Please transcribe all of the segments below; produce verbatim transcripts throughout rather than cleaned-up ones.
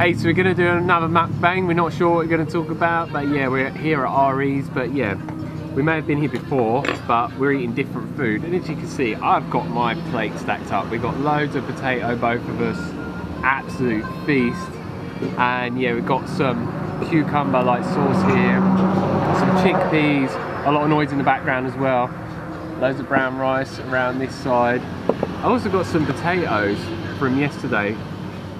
Hey, so we're going to do another mukbang. We're not sure what we're going to talk about, but yeah, we're here at Aree's. But yeah, we may have been here before, but we're eating different food. And as you can see, I've got my plate stacked up. We've got loads of potato, both of us. Absolute feast. And yeah, we've got some cucumber-like sauce here, some chickpeas, a lot of noise in the background as well. Loads of brown rice around this side. I also got some potatoes from yesterday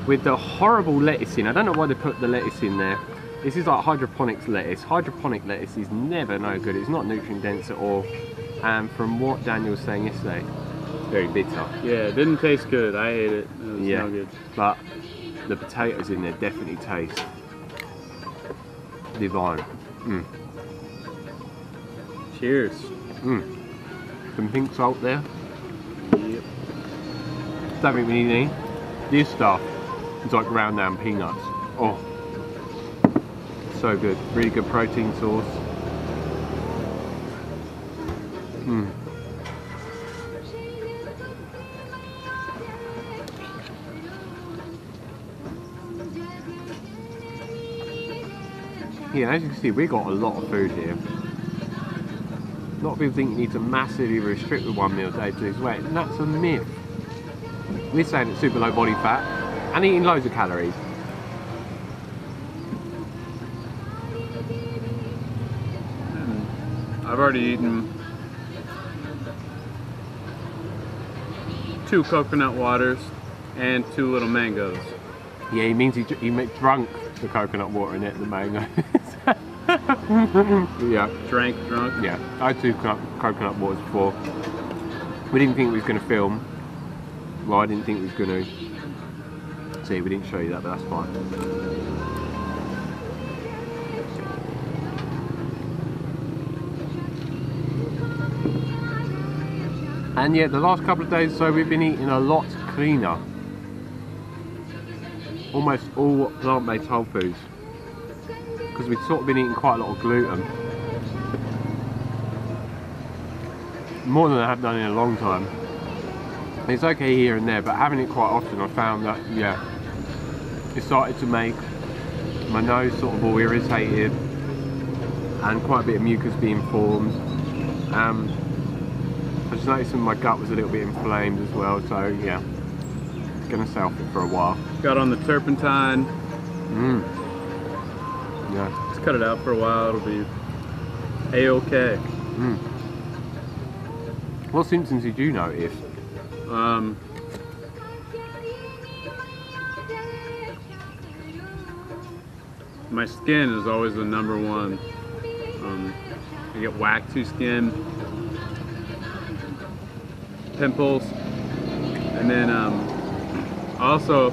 with the horrible lettuce in. I don't know why they put the lettuce in there. This is like hydroponics lettuce. Hydroponic lettuce is never no good. It's not nutrient dense at all. And from what Daniel was saying yesterday, it's very bitter. Yeah, it didn't taste good. I ate it. It was yeah, no good. But the potatoes in there definitely taste divine. Mm. Cheers. Mm. Some pink salt there. Yep. Don't think we need any. This stuff is like ground down peanuts. Oh, so good. Really good protein sauce. Mm. Yeah, as you can see, we got a lot of food here. A lot of people think you need to massively restrict with one meal day to lose weight, and that's a myth. We're saying it's super low body fat and eating loads of calories. I've already eaten two coconut waters and two little mangoes. Yeah, he means he, he drunk the coconut water in it, the mango. Yeah. Drank, drunk. Yeah, I had two co coconut waters before. We didn't think we was going to film. Well, I didn't think we was going to. See, we didn't show you that, but that's fine. And yeah, the last couple of days or so, we've been eating a lot cleaner. Almost all plant-based whole foods. Because we've sort of been eating quite a lot of gluten. More than I have done in a long time. It's okay here and there, but having it quite often I found that, yeah, it started to make my nose sort of all irritated and quite a bit of mucus being formed. Um, I just noticed my gut was a little bit inflamed as well, so yeah, gonna self it for a while. Got on the turpentine. Mm. Yeah. Just cut it out for a while, it'll be a-okay. Mm. What symptoms did you notice? Um, my skin is always the number one. Um, I get waxy skin, pimples, and then um, also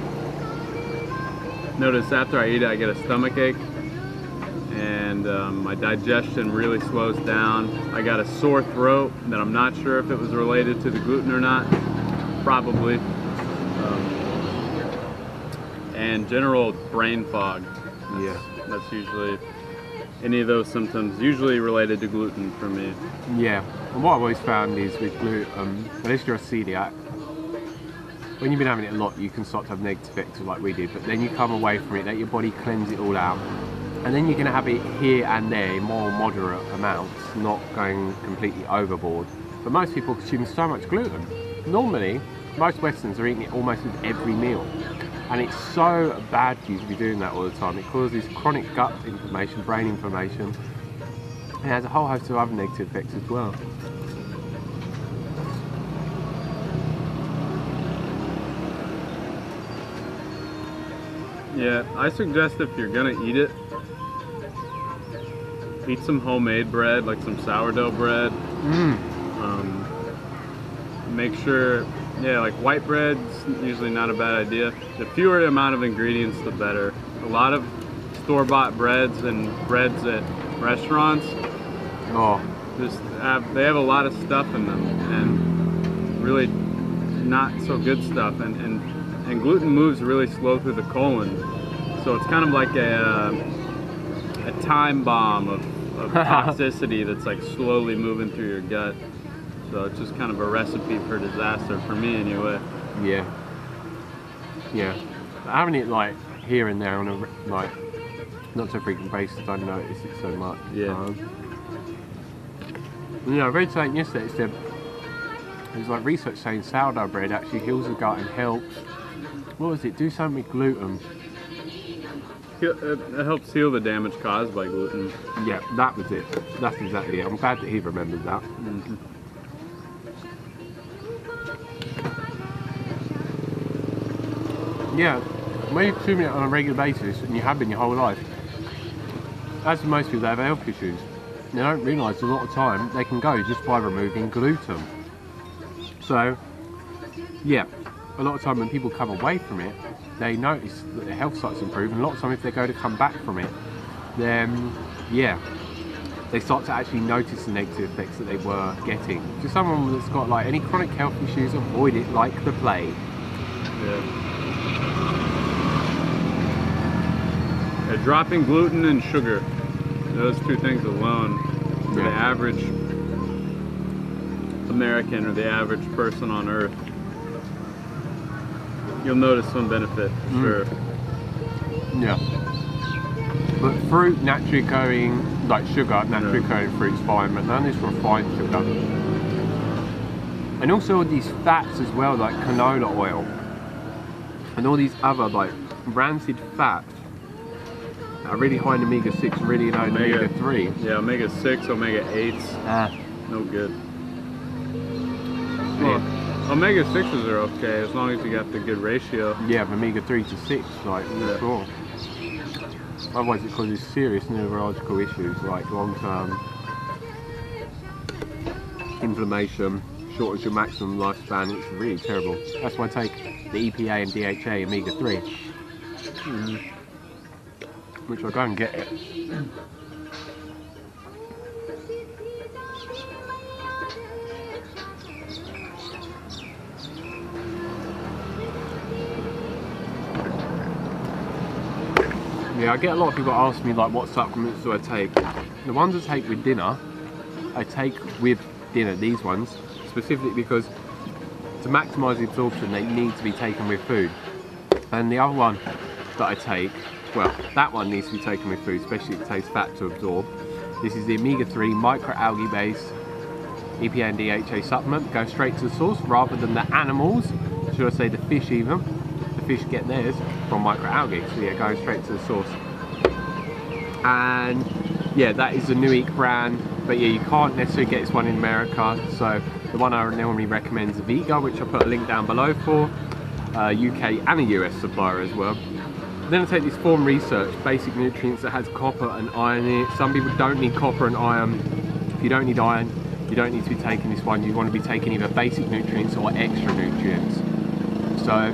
notice after I eat it, I get a stomach ache, and um, my digestion really slows down. I got a sore throat that I'm not sure if it was related to the gluten or not. Probably, um, and general brain fog. That's, yeah, that's usually any of those symptoms, usually related to gluten for me. Yeah, and what I've always found is with gluten, unless you're a celiac, when you've been having it a lot, you can start to have negative effects like we did. But then you come away from it, let your body cleanse it all out, and then you're going to have it here and there in more moderate amounts, not going completely overboard. But most people consume so much gluten. Normally, most Westerns are eating it almost with every meal, and it's so bad for you to be doing that all the time. It causes chronic gut inflammation, brain inflammation, and it has a whole host of other negative effects as well. Yeah, I suggest if you're gonna eat it, eat some homemade bread, like some sourdough bread. Mm. Um, Make sure, yeah, like white bread's usually not a bad idea. The fewer amount of ingredients, the better. A lot of store-bought breads and breads at restaurants, oh, just have, they have a lot of stuff in them, and really not so good stuff. And and, and gluten moves really slow through the colon, so it's kind of like a a time bomb of, of toxicity that's like slowly moving through your gut. So it's just kind of a recipe for disaster for me anyway. Yeah. Yeah. Having it like here and there on a like not so frequent basis. I notice it so much. Yeah. Um, you know, I read something yesterday. It's the There's like research saying sourdough bread actually heals the gut and helps. What was it? Do something with gluten. It helps heal the damage caused by gluten. Yeah, that was it. That's exactly it. I'm glad that he remembered that. Mm-hmm. Yeah, when you consume it on a regular basis, and you have been your whole life, as most people that have health issues, they don't realise a lot of time they can go just by removing gluten. So, yeah, a lot of time when people come away from it, they notice that their health starts to improve, and a lot of time if they go to come back from it, then, yeah, they start to actually notice the negative effects that they were getting. To someone that's got like any chronic health issues, avoid it like the plague. Yeah. Yeah, dropping gluten and sugar, those two things alone, for yeah. the average American or the average person on earth, you'll notice some benefit for mm. sure. Yeah, but fruit naturally occurring, like sugar, naturally yeah. occurring fruit's fine, but none is refined sugar. And also all these fats as well, like canola oil and all these other like rancid fats that are really high in omega six, really low in omega three. Yeah, omega six, omega eights, ah. no good. Well, omega sixes are okay as long as you got the good ratio. Yeah, of omega three to six, like yeah. sure. Otherwise it causes serious neurological issues like long-term inflammation, shortage of maximum lifespan. It's really terrible. That's why I take the E P A and D H A omega three, mm. which I go and get it. Yeah, I get a lot of people ask me like what supplements do I take. The ones I take with dinner, I take with dinner, these ones, specifically because to maximise the absorption they need to be taken with food. And the other one that I take, well, that one needs to be taken with food, especially if it takes fat to absorb. This is the omega three microalgae based E P A and D H A supplement. Go straight to the source rather than the animals, should I say the fish even. Fish get theirs from microalgae, so yeah, going straight to the source. And yeah, that is the Nuique brand, but yeah, you can't necessarily get this one in America, so the one I normally recommend is VEGA, which I'll put a link down below for, uh, U K and a U S supplier as well. Then I take this Thorne Research, basic nutrients that has copper and iron in it. Some people don't need copper and iron. If you don't need iron, you don't need to be taking this one. You want to be taking either basic nutrients or extra nutrients. So,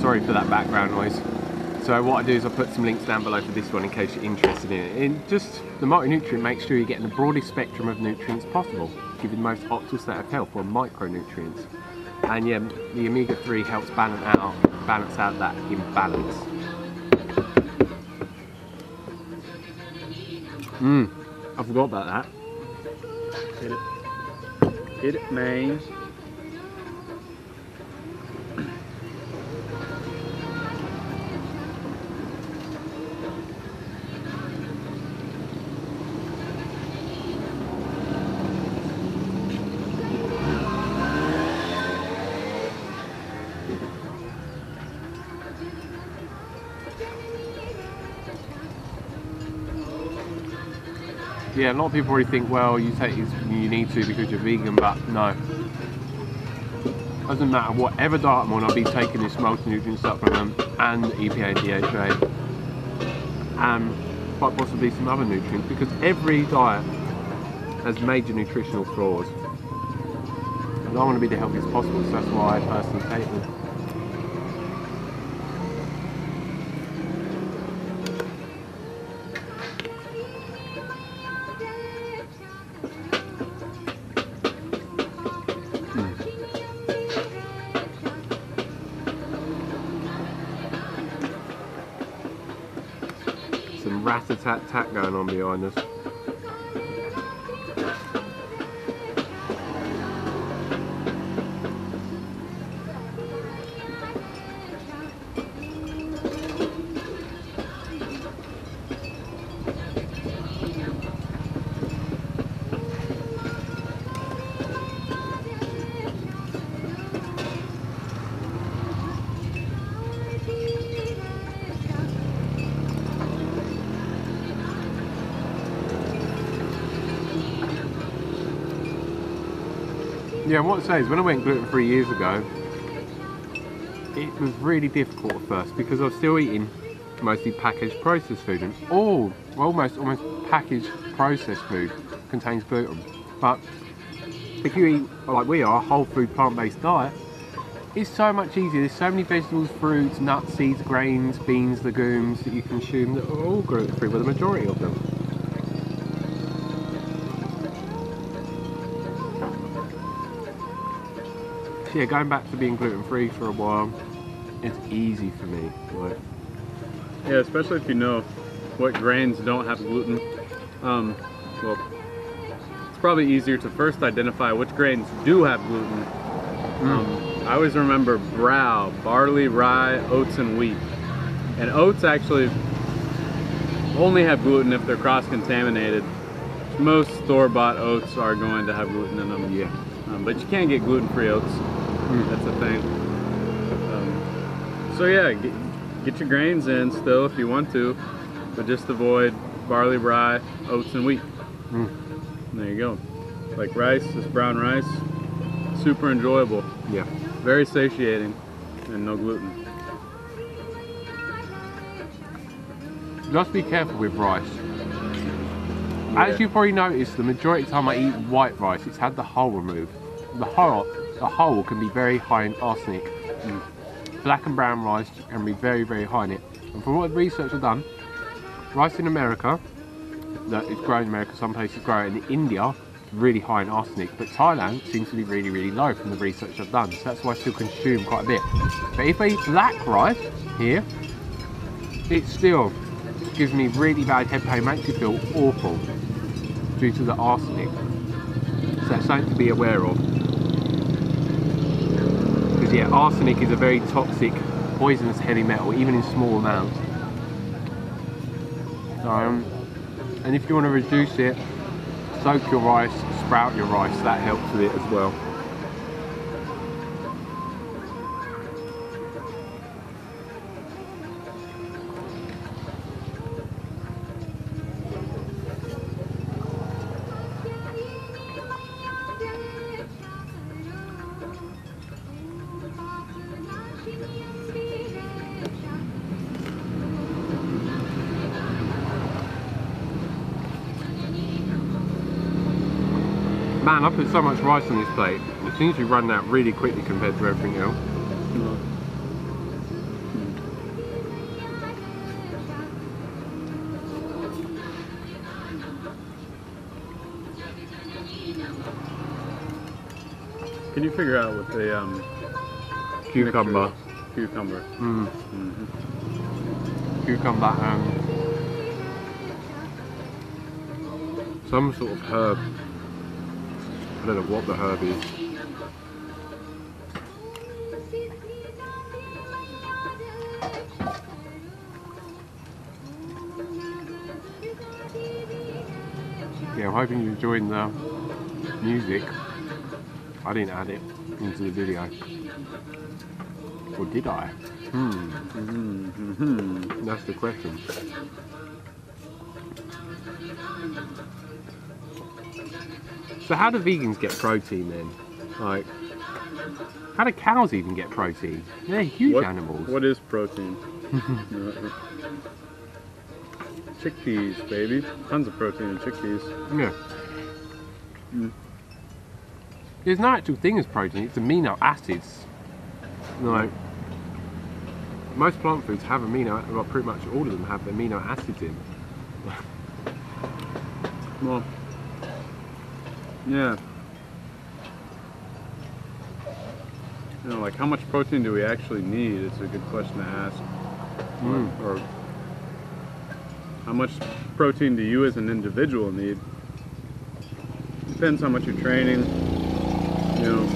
sorry for that background noise. So what I do is I put some links down below for this one in case you're interested in it. And just the multi-nutrient makes sure you're getting the broadest spectrum of nutrients possible, giving the most optimal state of health, or micronutrients. And yeah, the omega three helps balance out, balance out that imbalance. Mmm, I forgot about that. Hit it. Hit it, man. Yeah, a lot of people already think, well, you take these, you need to because you're vegan, but no. Doesn't matter, whatever diet I'm on, I'll be taking this multi-nutrient supplement and E P A and D H A, and quite possibly some other nutrients, because every diet has major nutritional flaws. And I want to be the healthiest possible, so that's why I personally take them. Rat-a-tat-tat going on behind us. Yeah, and what I say is when I went gluten-free years ago, it was really difficult at first because I was still eating mostly packaged processed food, and all, almost, almost packaged processed food contains gluten. But if you eat, like we are, a whole food plant-based diet, it's so much easier. There's so many vegetables, fruits, nuts, seeds, grains, beans, legumes that you consume that are all gluten-free, well, the majority of them. So yeah, going back to being gluten-free for a while, it's easy for me. Like, yeah, especially if you know what grains don't have gluten. Um, well, it's probably easier to first identify which grains do have gluten. Mm. Um, I always remember brow, barley, rye, oats, and wheat. And oats actually only have gluten if they're cross-contaminated. Most store-bought oats are going to have gluten in them. Yeah. Um, but you can get gluten-free oats. Mm. That's the thing. Um, so yeah. Get, Get your grains in still if you want to, but just avoid barley, rye, oats, and wheat. Mm. And there you go. Like rice, this brown rice, super enjoyable. Yeah. Very satiating and no gluten. Just be careful with rice. Yeah. As you've probably noticed, the majority of the time I eat white rice, it's had the hull removed. The hull, the hull can be very high in arsenic. Mm. Black and brown rice can be very, very high in it. And from what research I've done, rice in America, that is grown in America, some places grow it in India, really high in arsenic, but Thailand seems to be really, really low from the research I've done, so that's why I still consume quite a bit. But if I eat black rice here, it still gives me really bad head pain, makes me feel awful due to the arsenic. So that's something to be aware of. Yeah, arsenic is a very toxic, poisonous heavy metal, even in small amounts. Um, and if you want to reduce it, soak your rice, sprout your rice, that helps with it as well. Man, I put so much rice on this plate. It seems to run out really quickly compared to everything else. Can you figure out what the um, cucumber? Cucumber. Mm. Mm-hmm. Cucumber and some sort of herb. I don't know what the herb is. Yeah, I'm hoping you're enjoying the music. I didn't add it into the video. Or did I? Hmm. Mm-hmm. Mm-hmm. That's the question. So how do vegans get protein then? Like, how do cows even get protein? They're huge what, animals. What is protein? Chickpeas, baby. Tons of protein in chickpeas. Yeah. Mm. There's no actual thing as protein, it's amino acids. Like, most plant foods have amino, well pretty much all of them have amino acids in. Well. Yeah. You know, like how much protein do we actually need? It's a good question to ask. Mm. Or, or how much protein do you as an individual need? Depends how much you're training, you know,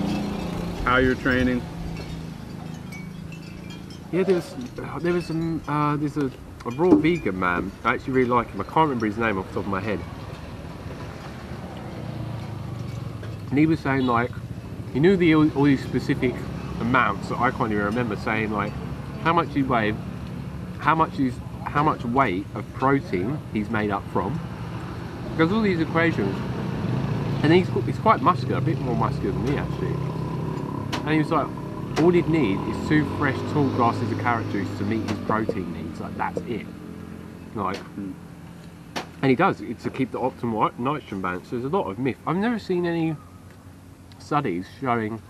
how you're training. Yeah, there's there was some uh, there's a, a raw vegan man. I actually really like him. I can't remember his name off the top of my head. And he was saying, like, he knew the all these specific amounts that I can't even remember, saying like how much you weigh, how much is how much weight of protein he's made up from, because all these equations And he's, he's quite muscular, a bit more muscular than me actually. And he was like, all he'd need is two fresh tall glasses of carrot juice to meet his protein needs. Like, that's it. Like, mm. And he does, it's to keep the optimal nitrogen balance. There's a lot of myth. I've never seen any studies showing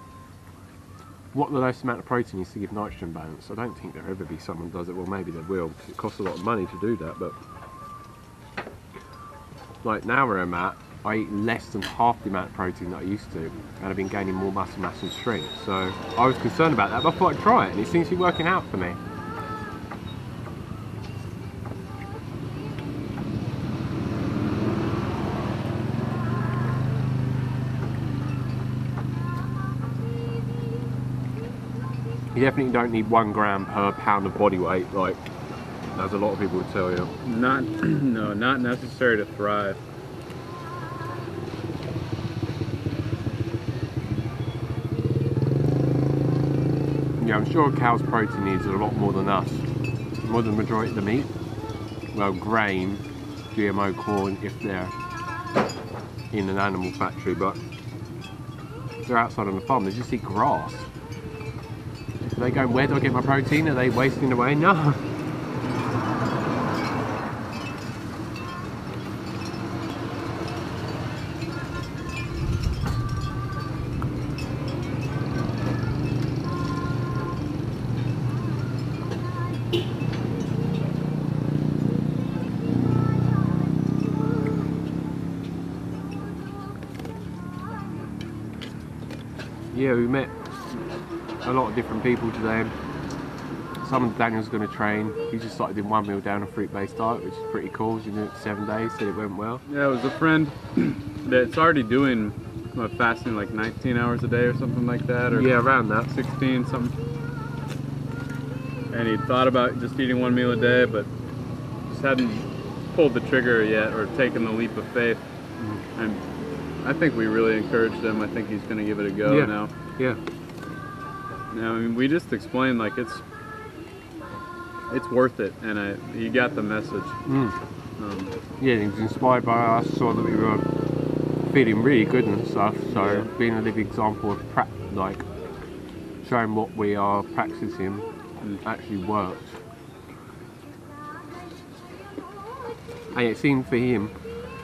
what the lowest amount of protein is to give nitrogen balance. I don't think there'll ever be someone does it. Well, maybe there will, because it costs a lot of money to do that, but like now where I'm at, I eat less than half the amount of protein that I used to, and I've been gaining more muscle mass and strength. So I was concerned about that, but I thought I'd try it, and it seems to be working out for me. You definitely don't need one gram per pound of body weight, like as a lot of people would tell you. Not, no, not necessary to thrive. Yeah, I'm sure a cow's protein needs a lot more than us, more than the majority of the meat. Well, grain, G M O corn, if they're in an animal factory, but if they're outside on the farm, they just eat grass. So they go, where do I get my protein? Are they wasting away? No. Yeah, we met a lot of different people today. Some of Daniel's going to train. He just started doing one meal down a fruit-based diet, which is pretty cool. He did it for seven days, said it went well. Yeah, it was a friend that's already doing what, fasting like nineteen hours a day or something like that. Or yeah, around that. sixteen, something. And he thought about just eating one meal a day, but just hadn't pulled the trigger yet or taken the leap of faith. Mm-hmm. And I think we really encouraged him. I think he's going to give it a go yeah. now. Yeah. No, I mean, we just explained like it's it's worth it, and I you got the message. Mm. Um, yeah, he was inspired by us, saw that we were feeling really good and stuff. So yeah. being a living example of pra like showing what we are practicing mm. actually worked. And it seemed for him,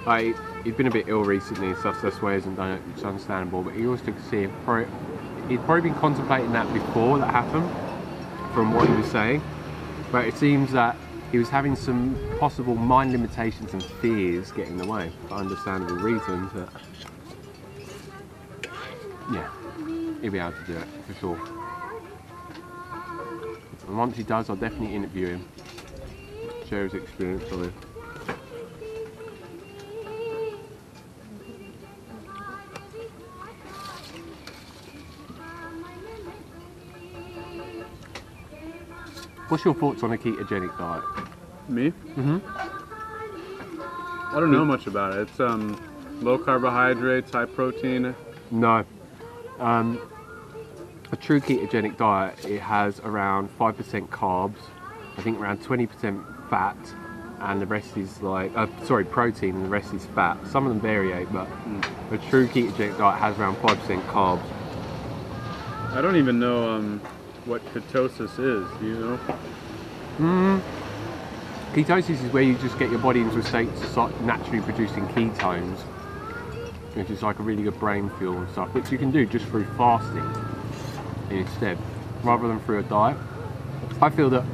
like he'd been a bit ill recently and stuff, so that's why he hasn't done it. It's understandable, but he always took to see him for it. He'd probably been contemplating that before that happened, from what he was saying, but it seems that he was having some possible mind limitations and fears getting in the way, for understandable reasons, but yeah, he'll be able to do it, for sure. And once he does, I'll definitely interview him, share his experience with him. What's your thoughts on a ketogenic diet? Me? Mm-hmm. I don't know much about it. It's um, low carbohydrates, high protein. No. Um, a true ketogenic diet, it has around five percent carbs, I think around twenty percent fat, and the rest is like, uh, sorry, protein, and the rest is fat. Some of them vary, but mm. a true ketogenic diet has around five percent carbs. I don't even know. Um, what ketosis is, you know? Mm. Ketosis is where you just get your body into a state to start naturally producing ketones, which is like a really good brain fuel and stuff, which you can do just through fasting instead, rather than through a diet. I feel that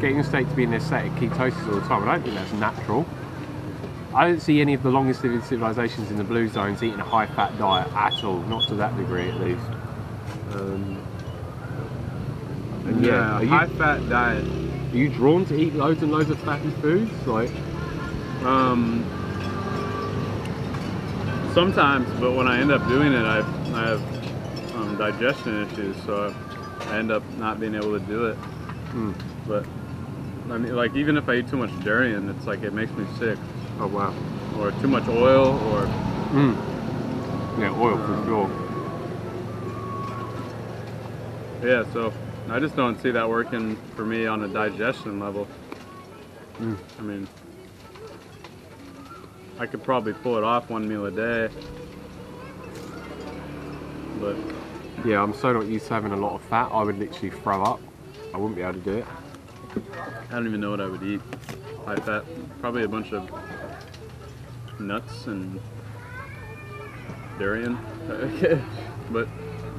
getting a state to be in this state of ketosis all the time, I don't think that's natural. I don't see any of the longest living civilizations in the blue zones eating a high-fat diet at all, not to that degree at least. Um, Yeah, yeah. High-fat diet. Are you drawn to eat loads and loads of fatty foods? Like, um, sometimes, but when I end up doing it, I, I have um, digestion issues, so I end up not being able to do it. Mm. But I mean, like, even if I eat too much durian, it's like it makes me sick. Oh wow! Or too much oil, or mm. yeah, oil um, for sure. Yeah, so. I just don't see that working for me on a digestion level. Mm. I mean, I could probably pull it off one meal a day, But yeah, I'm so not used to having a lot of fat. I would literally throw up. I wouldn't be able to do it. I don't even know what I would eat like that. Probably a bunch of nuts and durian. But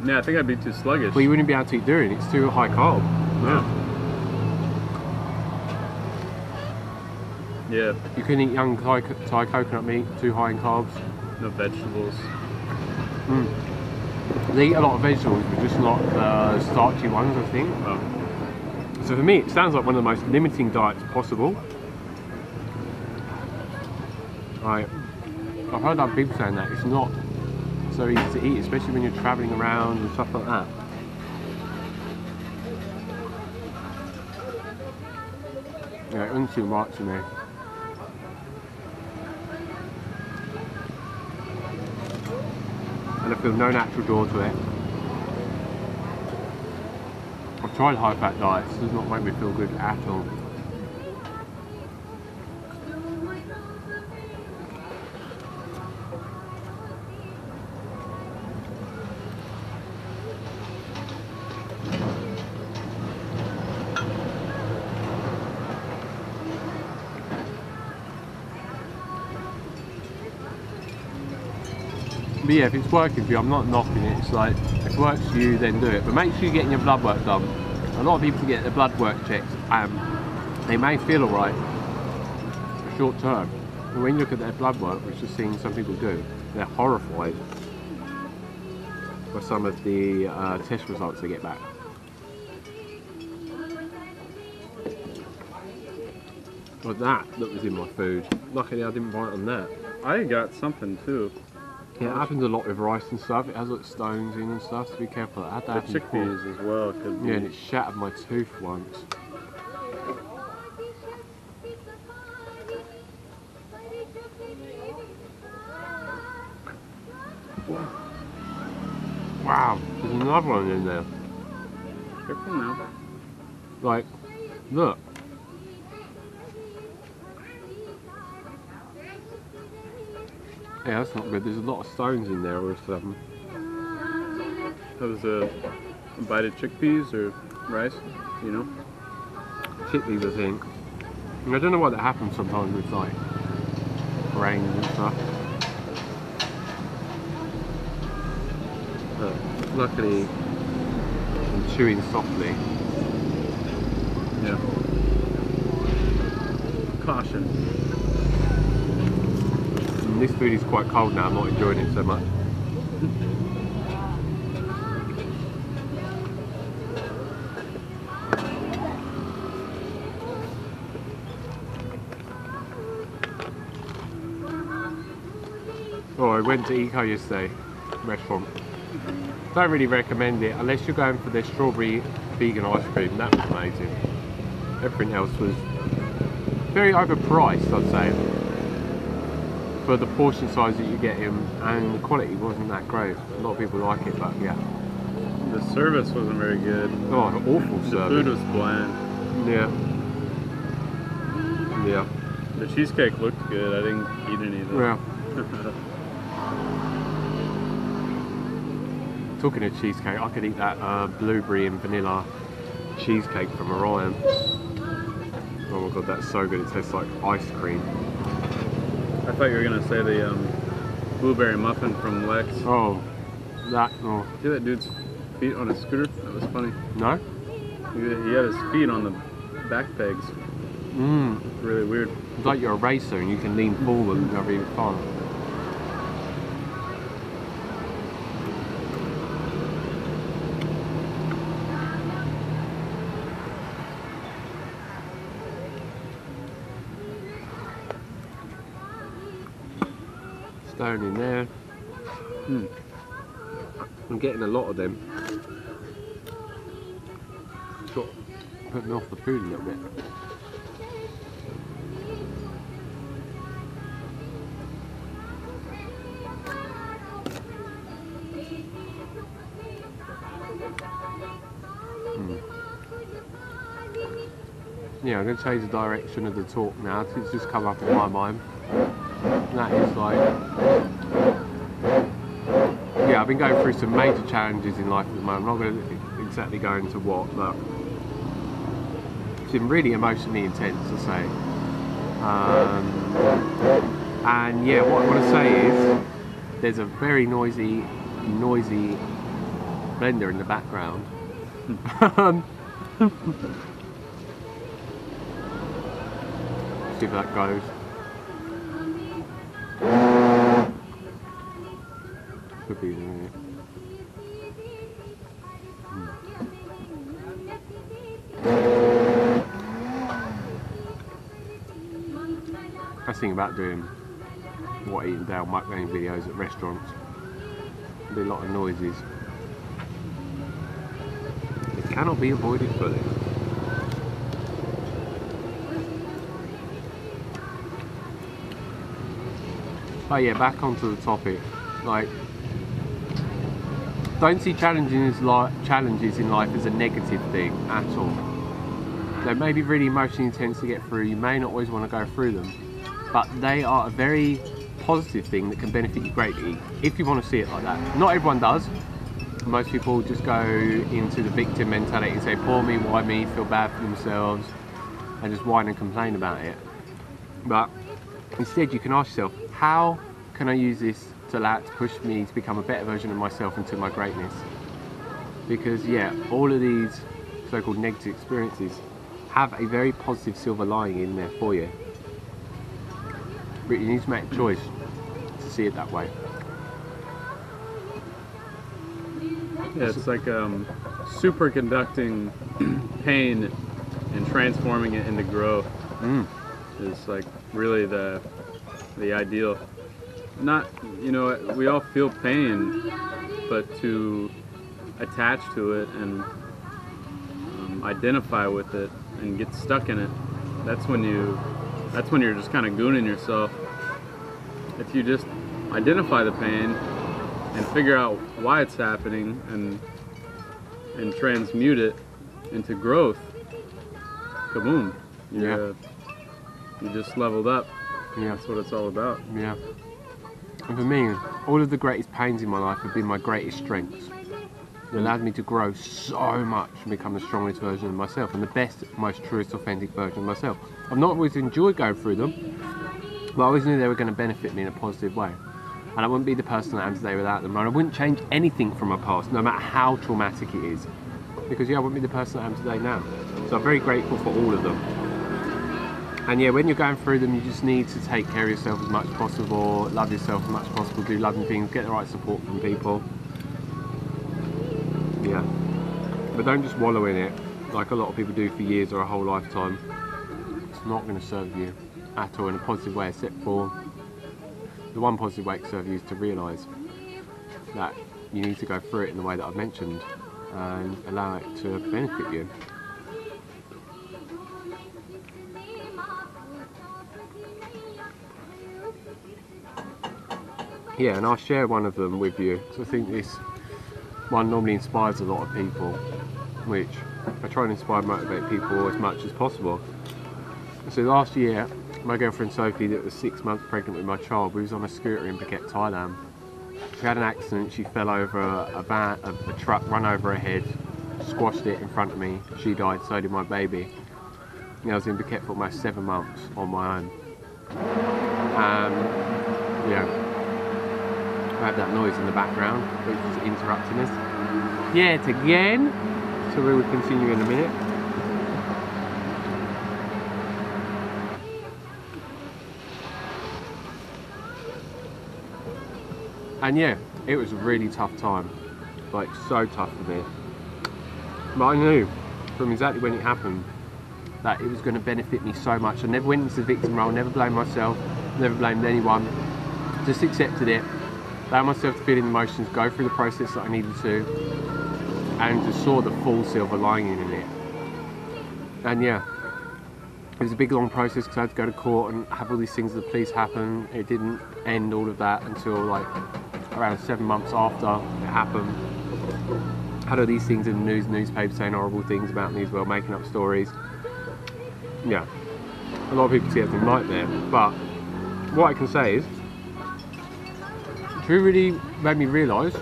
yeah, I think I'd be too sluggish. Well, you wouldn't be able to eat durian. It's too high carb. Yeah. Yeah. You can eat young Thai, Thai coconut meat, too high in carbs. No vegetables. Mm. They eat a lot of vegetables, but just not the starchy ones, I think. Oh. So for me, it sounds like one of the most limiting diets possible. Right. I've heard other people saying that it's not so easy to eat, especially when you're travelling around and stuff like that. Yeah, it wasn't too much to me. I feel no natural draw to it. I've tried high fat diets, it does not make me feel good at all. But yeah, if it's working for you, I'm not knocking it. It's like, if it works for you, then do it. But make sure you're getting your blood work done. A lot of people get their blood work checked and they may feel alright short term. But when you look at their blood work, which is seeing some people do, they're horrified by some of the uh, test results they get back. Or that that was in my food. Luckily I didn't bite on that. I got something too. Yeah, it happens a lot with rice and stuff. It has like stones in and stuff, so be careful. I had that happen before. The chickpeas as well. Could be. Yeah, and it shattered my tooth once. Wow, there's another one in there. Careful now. Like, look. Yeah, that's not good. There's a lot of stones in there or something. That was a, a bite of chickpeas or rice, you know? Chickpeas, I think. And I don't know why that happens sometimes with like grains and stuff. But luckily, I'm chewing softly. Yeah. Caution. This food is quite cold now, I'm not enjoying it so much. Oh, I went to Eat Co yesterday, restaurant. Don't really recommend it unless you're going for their strawberry vegan ice cream. That was amazing. Everything else was very overpriced, I'd say. For the portion size that you get in, and the quality wasn't that great. A lot of people like it, but yeah. The service wasn't very good. Oh, an awful service. The food was bland. Yeah. Yeah. The cheesecake looked good. I didn't eat any of it. Yeah. Talking of cheesecake, I could eat that uh, blueberry and vanilla cheesecake from Orion. Oh my god, that's so good. It tastes like ice cream. I thought you were gonna say the um, blueberry muffin from Lex. Oh, that. Oh. See that dude's feet on a scooter? That was funny. No? He, he had his feet on the back pegs. Mmm. Really weird. It's like you're a racer and you can lean forward and never even fall. Stone in there. Hmm. I'm getting a lot of them. Sort of putting off the food a little bit. Hmm. Yeah, I'm going to change the direction of the talk now. It's just come up in my mind. That is like, yeah, yeah, I've been going through some major challenges in life at the moment. I'm not going to exactly go into what, but it's been really emotionally intense, I say. Um, and yeah, what I want to say is there's a very noisy, noisy blender in the background. See if that goes. Could be there. Hmm. I think about doing what eating down mukbang videos at restaurants. There'll be a lot of noises. It cannot be avoided fully. But yeah, back onto the topic. Like, don't see challenges like challenges in life as a negative thing at all. They may be really emotionally intense to get through. You may not always want to go through them, but they are a very positive thing that can benefit you greatly if you want to see it like that. Not everyone does. Most people just go into the victim mentality and say, "Poor me, why me?" Feel bad for themselves and just whine and complain about it. But instead, you can ask yourself, how can I use this to allow it to push me to become a better version of myself and to my greatness? Because yeah, all of these so-called negative experiences have a very positive silver lining in there for you. But you need to make a choice to see it that way. Yeah, it's like um, superconducting pain and transforming it into growth. Mm. It's like really the the ideal. Not, you know, we all feel pain, but to attach to it and um, identify with it and get stuck in it, that's when you that's when you're just kind of gooning yourself. If you just identify the pain and figure out why it's happening and and transmute it into growth, kaboom, you're, yeah, you just leveled up. Yeah, that's what it's all about. Yeah. And for me, all of the greatest pains in my life have been my greatest strengths. It allowed me to grow so much and become the strongest version of myself and the best, most truest, authentic version of myself. I've not always enjoyed going through them, but I always knew they were going to benefit me in a positive way. And I wouldn't be the person that I am today without them. And I wouldn't change anything from my past, no matter how traumatic it is. Because yeah, I wouldn't be the person that I am today now. So I'm very grateful for all of them. And yeah, when you're going through them, you just need to take care of yourself as much as possible, love yourself as much as possible, do loving things, get the right support from people. Yeah. But don't just wallow in it, like a lot of people do for years or a whole lifetime. It's not going to serve you at all in a positive way, except for the one positive way to serve you is to realise that you need to go through it in the way that I've mentioned and allow it to benefit you. Yeah, and I'll share one of them with you, because I think this one normally inspires a lot of people, which I try and inspire and motivate people as much as possible. So last year, my girlfriend Sophie, that was six months pregnant with my child, we was on a scooter in Phuket, Thailand. She had an accident, she fell over a, van, a, a truck, ran over her head, squashed it in front of me, she died, so did my baby. And I was in Phuket for almost seven months on my own. Um, yeah. I had that noise in the background, which is interrupting us. Yet again! So we will continue in a minute. And yeah, it was a really tough time. Like, so tough for me. But I knew, from exactly when it happened, that it was going to benefit me so much. I never went into the victim role, never blamed myself, never blamed anyone. Just accepted it. Allow myself to feel the emotions, go through the process that I needed to, and just saw the full silver lining in it. And yeah, it was a big long process because I had to go to court and have all these things with the police happen. It didn't end all of that until like around seven months after it happened. I had all these things in the news, newspapers saying horrible things about me as well, making up stories. Yeah, a lot of people see everything like that, but what I can say is, it really made me realise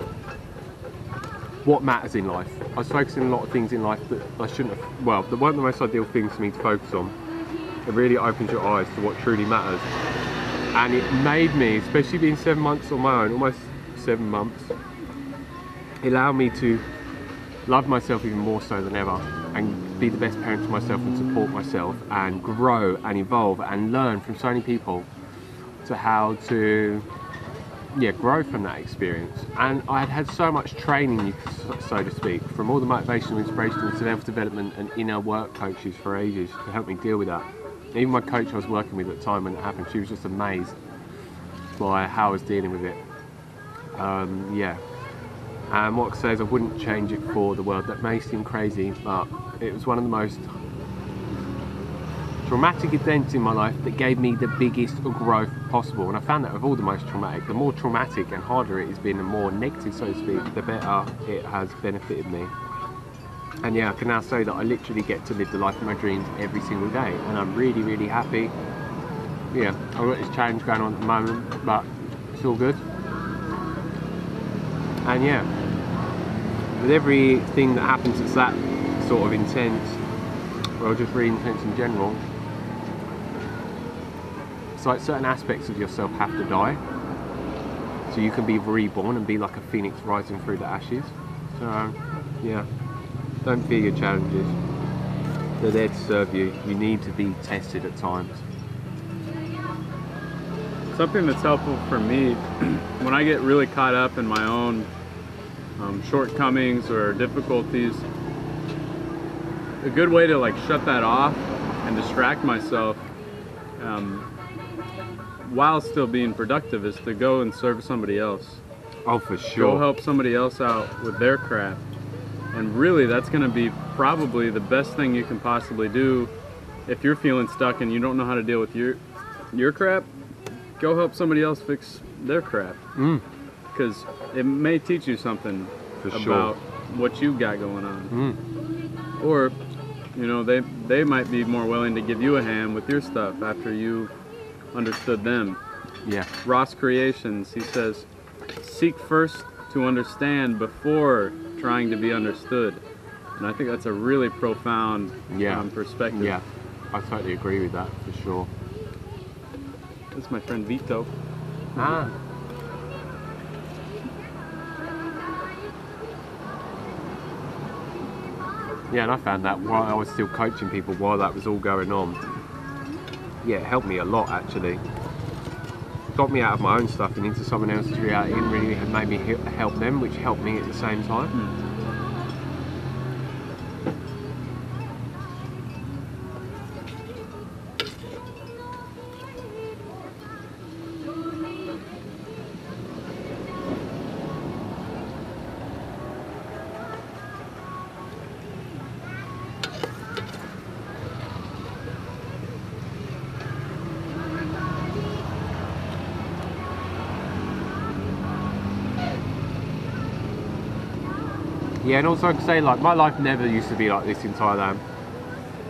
what matters in life. I was focusing on a lot of things in life that I shouldn't have, well, that weren't the most ideal things for me to focus on. It really opens your eyes to what truly matters. And it made me, especially being seven months on my own, almost seven months, it allowed me to love myself even more so than ever and be the best parent to myself and support myself and grow and evolve and learn from so many people to how to yeah, grow from that experience. And I had had so much training, so to speak, from all the motivational, inspirational, self-development and inner work coaches for ages to help me deal with that. Even my coach I was working with at the time when it happened, she was just amazed by how I was dealing with it. Um, yeah, and what I say is I wouldn't change it for the world. That may seem crazy, but it was one of the most traumatic events in my life that gave me the biggest growth possible. And I found that with all the most traumatic, the more traumatic and harder it has been, the more negative, so to speak, the better it has benefited me. And yeah, I can now say that I literally get to live the life of my dreams every single day, and I'm really, really happy. Yeah, I've got this challenge going on at the moment, but it's all good. And yeah, with everything that happens that's that sort of intense, well, just really intense in general, it's like certain aspects of yourself have to die, so you can be reborn and be like a phoenix rising through the ashes. So, yeah. Don't fear your challenges. They're there to serve you. You need to be tested at times. Something that's helpful for me, when I get really caught up in my own um, shortcomings or difficulties, a good way to like shut that off and distract myself um, while still being productive is to go and serve somebody else. Oh, for sure. Go help somebody else out with their craft. And really, that's going to be probably the best thing you can possibly do if you're feeling stuck and you don't know how to deal with your your crap. Go help somebody else fix their crap, because mm. it may teach you something For about sure. what you've got going on. Mm. Or, you know, they they might be more willing to give you a hand with your stuff after you understood them. Yeah. Ross Creations, he says, seek first to understand before trying to be understood. And I think that's a really profound yeah. um, perspective. Yeah, I totally agree with that, for sure. That's my friend Vito. Ah. Yeah, and I found that while I was still coaching people, while that was all going on, yeah, it helped me a lot, actually. Got me out of my own stuff and into someone else's reality, and really had made me help them, which helped me at the same time. Yeah, and also I can say, like, my life never used to be like this in Thailand.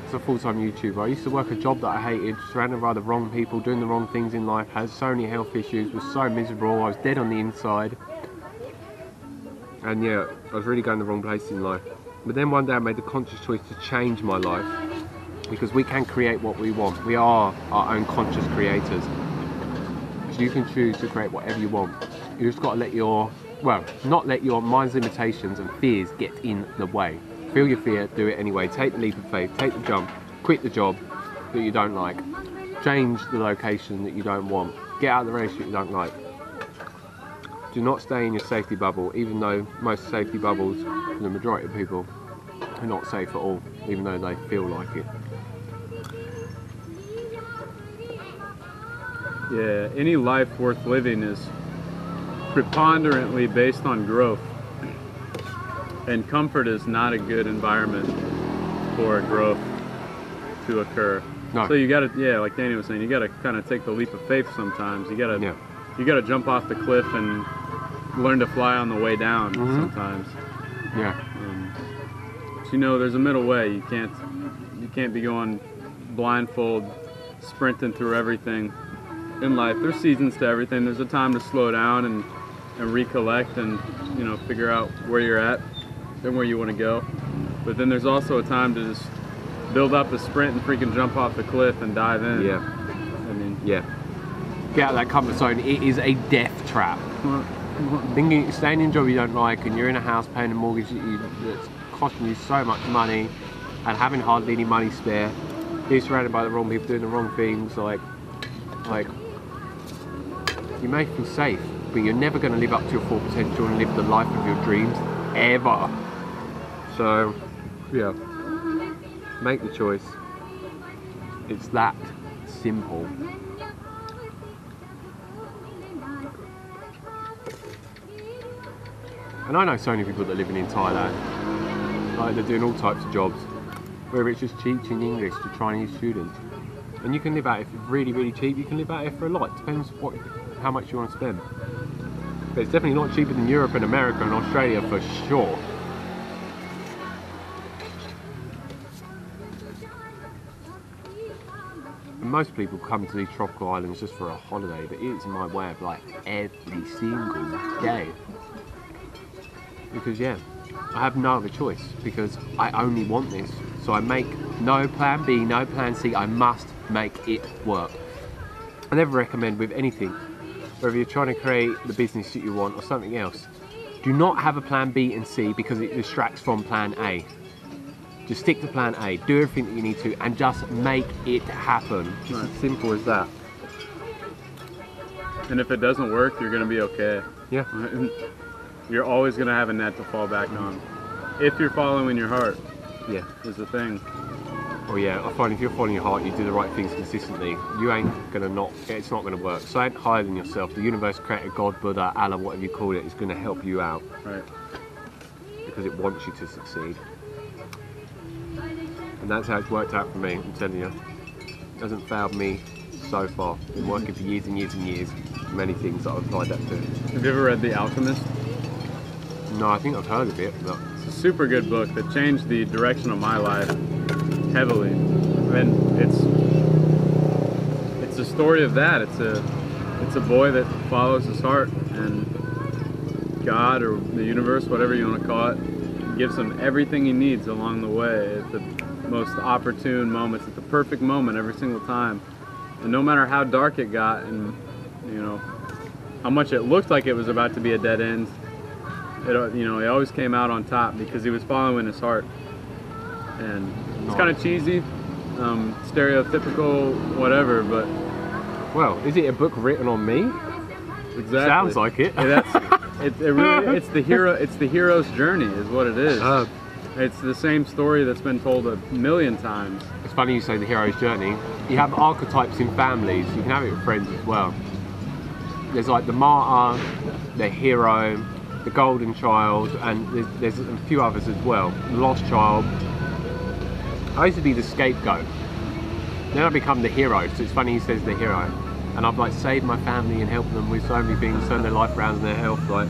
It's a full-time YouTuber. I used to work a job that I hated, surrounded by the wrong people, doing the wrong things in life, had so many health issues, was so miserable, I was dead on the inside. And yeah, I was really going the wrong place in life. But then one day I made the conscious choice to change my life, because we can create what we want. We are our own conscious creators. So you can choose to create whatever you want. You just got to let your... well, not let your mind's limitations and fears get in the way. Feel your fear, do it anyway. Take the leap of faith, take the jump, quit the job that you don't like, change the location that you don't want, get out of the relationship you don't like. Do not stay in your safety bubble, even though most safety bubbles, the majority of people, are not safe at all, even though they feel like it. Yeah, any life worth living is preponderantly based on growth, and comfort is not a good environment for growth to occur. No. So you gotta, yeah, like Danny was saying, you gotta kind of take the leap of faith sometimes. You gotta, yeah. you gotta jump off the cliff and learn to fly on the way down mm-hmm. sometimes. Yeah. Um, but you know, there's a middle way. You can't, you can't be going blindfold, sprinting through everything. In life, there's seasons to everything. There's a time to slow down and, and recollect and, you know, figure out where you're at. then where you want to go. But then there's also a time to just build up a sprint and freaking jump off the cliff and dive in. Yeah. I mean, yeah. Get out of that comfort zone. It is a death trap. Thinking, staying in a job you don't like, and you're in a house paying a mortgage that you, that's costing you so much money, and having hardly any money spare. You're surrounded by the wrong people doing the wrong things. Like, like you may feel safe, but you're never going to live up to your full potential and live the life of your dreams ever. So, yeah, make the choice. It's that simple. And I know so many people that are living in Thailand. Like, they're doing all types of jobs, whether it's just teaching English to Chinese students. And you can live out here for really, really cheap. You can live out here for a lot. It depends what, how much you want to spend. But it's definitely not cheaper than Europe and America and Australia, for sure. And most people come to these tropical islands just for a holiday, but it's my way of life every single day. Because yeah, I have no other choice, because I only want this. So I make no plan B, no plan C. I must make it work. I never recommend with anything, whether you're trying to create the business that you want or something else, do not have a plan B and C, because it distracts from plan A. Just stick to plan A, do everything that you need to, and just make it happen. Just right. As simple as that. And if it doesn't work, you're gonna be okay. Yeah. You're always going to have a net to fall back on. If you're following your heart, yeah, is the thing. Oh yeah, I find if you're following your heart, you do the right things consistently, you ain't going to not, it's not going to work. So ain't higher than yourself. The universe, creator, God, Buddha, Allah, whatever you call it, is going to help you out. Right. Because it wants you to succeed. And that's how it's worked out for me, I'm telling you. It hasn't failed me so far. I've been working for years and years and years, many things that I've applied that to. Have you ever read The Alchemist? No, I think I've heard of it, but... It's a super good book that changed the direction of my life heavily. And it's it's the story of that. It's a it's a boy that follows his heart, and God or the universe, whatever you want to call it, gives him everything he needs along the way at the most opportune moments, at the perfect moment every single time. And no matter how dark it got, and you know how much it looked like it was about to be a dead end, It, you know, he always came out on top because he was following his heart. And it's kind of cheesy, um, stereotypical, whatever, but... Well, is it a book written on me? Exactly. Sounds like it. Yeah, that's, it, it really, it's, the hero, it's the hero's journey is what it is. Uh, it's the same story that's been told a million times. It's funny you say the hero's journey. You have archetypes in families. You can have it with friends as well. There's like the martyr, the hero, the golden child, and there's, there's a few others as well. The lost child. I used to be the scapegoat. Then I become the hero, so it's funny he says the hero. And I've like saved my family and helped them with so many things, turned their life around and their health, like,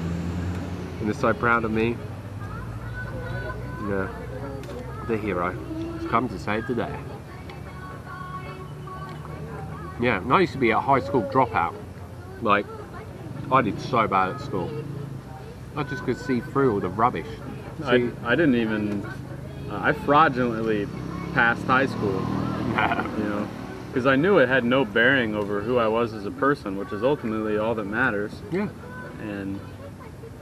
and they're so proud of me. Yeah. The hero. Come to save the day. Yeah, and I used to be a high school dropout. Like, I did so bad at school. I just could see through all the rubbish. I, I didn't even... Uh, I fraudulently passed high school, you know, because I knew it had no bearing over who I was as a person, which is ultimately all that matters. Yeah. And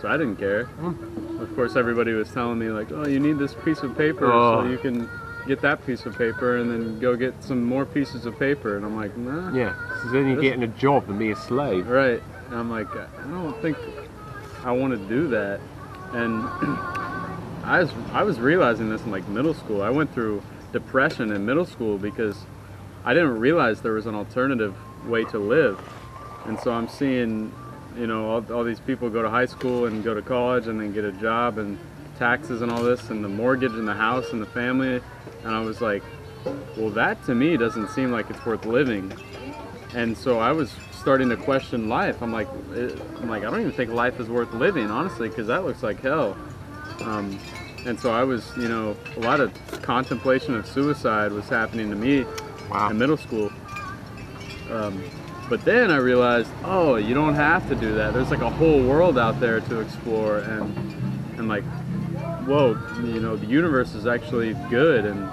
so I didn't care. Mm. Of course, everybody was telling me, like, oh, you need this piece of paper oh. so you can get that piece of paper and then go get some more pieces of paper. And I'm like, nah. Yeah, so then you're getting a job and be a slave. Right. And I'm like, I don't think... I want to do that. And I was, I was realizing this in like middle school. I went through depression in middle school because I didn't realize there was an alternative way to live. And so I'm seeing, you know, all, all these people go to high school and go to college and then get a job and taxes and all this and the mortgage and the house and the family. And I was like, well, that to me doesn't seem like it's worth living. And so I was starting to question life. I'm like, it, I'm like, I don't even think life is worth living, honestly, because that looks like hell. Um, and so I was, you know, a lot of contemplation of suicide was happening to me wow. in middle school. Um, but then I realized, oh, you don't have to do that. There's like a whole world out there to explore, and and like whoa, you know, the universe is actually good, and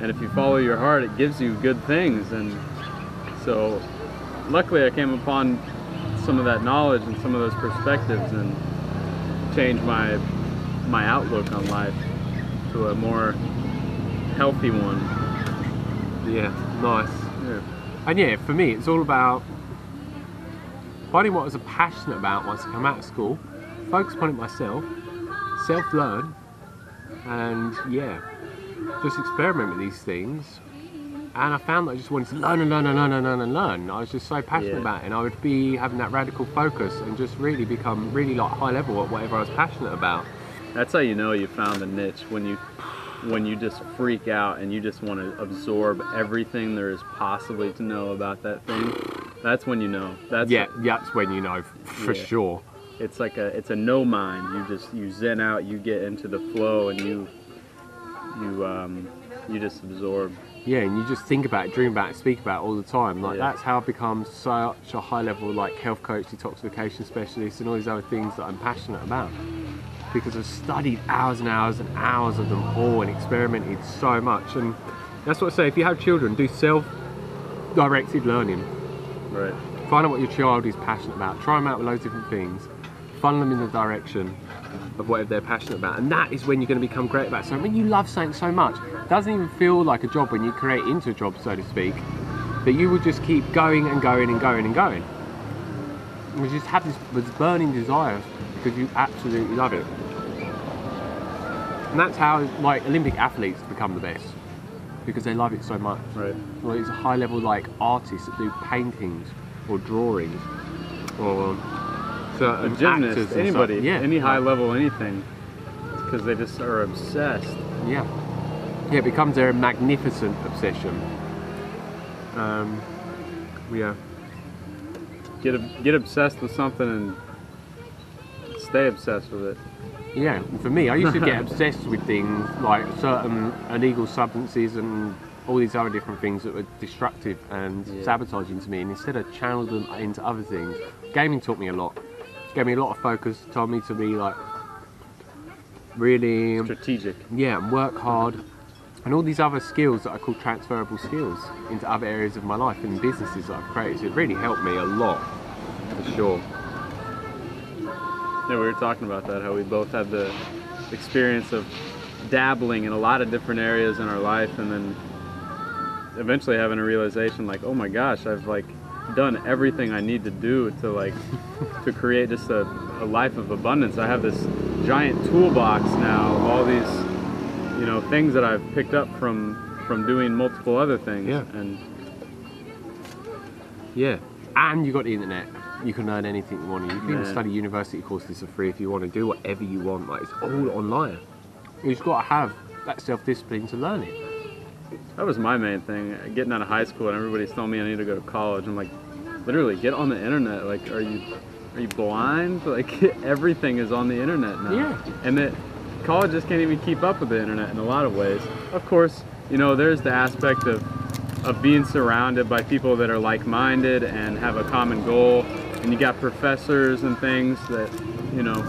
and if you follow your heart, it gives you good things. And so luckily I came upon some of that knowledge and some of those perspectives and changed my my outlook on life to a more healthy one. Yeah, nice. Yeah. And yeah, for me, it's all about finding what I was passionate about once I come out of school, focus upon it myself, self-learn, and yeah, just experiment with these things. And I found that I just wanted to learn and learn and learn and learn and learn. I was just so passionate yeah. about it, and I would be having that radical focus and just really become really like high level at whatever I was passionate about. That's how you know you found a niche, when you when you just freak out and you just want to absorb everything there is possibly to know about that thing. That's when you know. That's yeah, a, that's when you know for yeah. sure. It's like a it's a no mind. You just you zen out. You get into the flow, and you you um you just absorb. Yeah, and you just think about it, dream about it, speak about it all the time. Like yeah. that's how I've become such a high level like health coach, detoxification specialist, and all these other things that I'm passionate about. Because I've studied hours and hours and hours of them all and experimented so much. And that's what I say, if you have children, do self-directed learning. Right. Find out what your child is passionate about. Try them out with loads of different things. Funnel them in the direction of whatever they're passionate about. And that is when you're going to become great about something. When you love something so much, it doesn't even feel like a job when you create into a job, so to speak. But you will just keep going and going and going and going. And you just have this, this burning desire because you absolutely love it. And that's how like Olympic athletes become the best, because they love it so much. Right. Well, it's a high level like artists that do paintings or drawings or certain a gymnast, anybody, yeah, any high level anything, because they just are obsessed. Yeah. Yeah, it becomes their magnificent obsession. Um, yeah. Get get obsessed with something and stay obsessed with it. Yeah, for me, I used to get obsessed with things like certain illegal substances and all these other different things that were destructive and yeah. sabotaging to me, and instead I channeled them into other things. Gaming taught me a lot. Gave me a lot of focus, told me to be like really strategic. Yeah, and work hard and all these other skills that I call transferable skills into other areas of my life and businesses that I've created. So it really helped me a lot, for sure. Yeah, we were talking about that, how we both had the experience of dabbling in a lot of different areas in our life, and then eventually having a realization like, oh my gosh, I've like done everything I need to do to like to create just a, a life of abundance. I have this giant toolbox now of all these, you know, things that I've picked up from from doing multiple other things. Yeah. And yeah, and you got the internet. You can learn anything you want. You can even study university courses for free if you want to do whatever you want. Like, it's all online. You just got to have that self-discipline to learn it. That was my main thing. Getting out of high school and everybody's telling me I need to go to college. I'm like, literally, get on the internet. Like, are you are you blind? Like, everything is on the internet now. Yeah. And that colleges can't even keep up with the internet in a lot of ways. Of course, you know, there's the aspect of of being surrounded by people that are like-minded and have a common goal. And you got professors and things that, you know,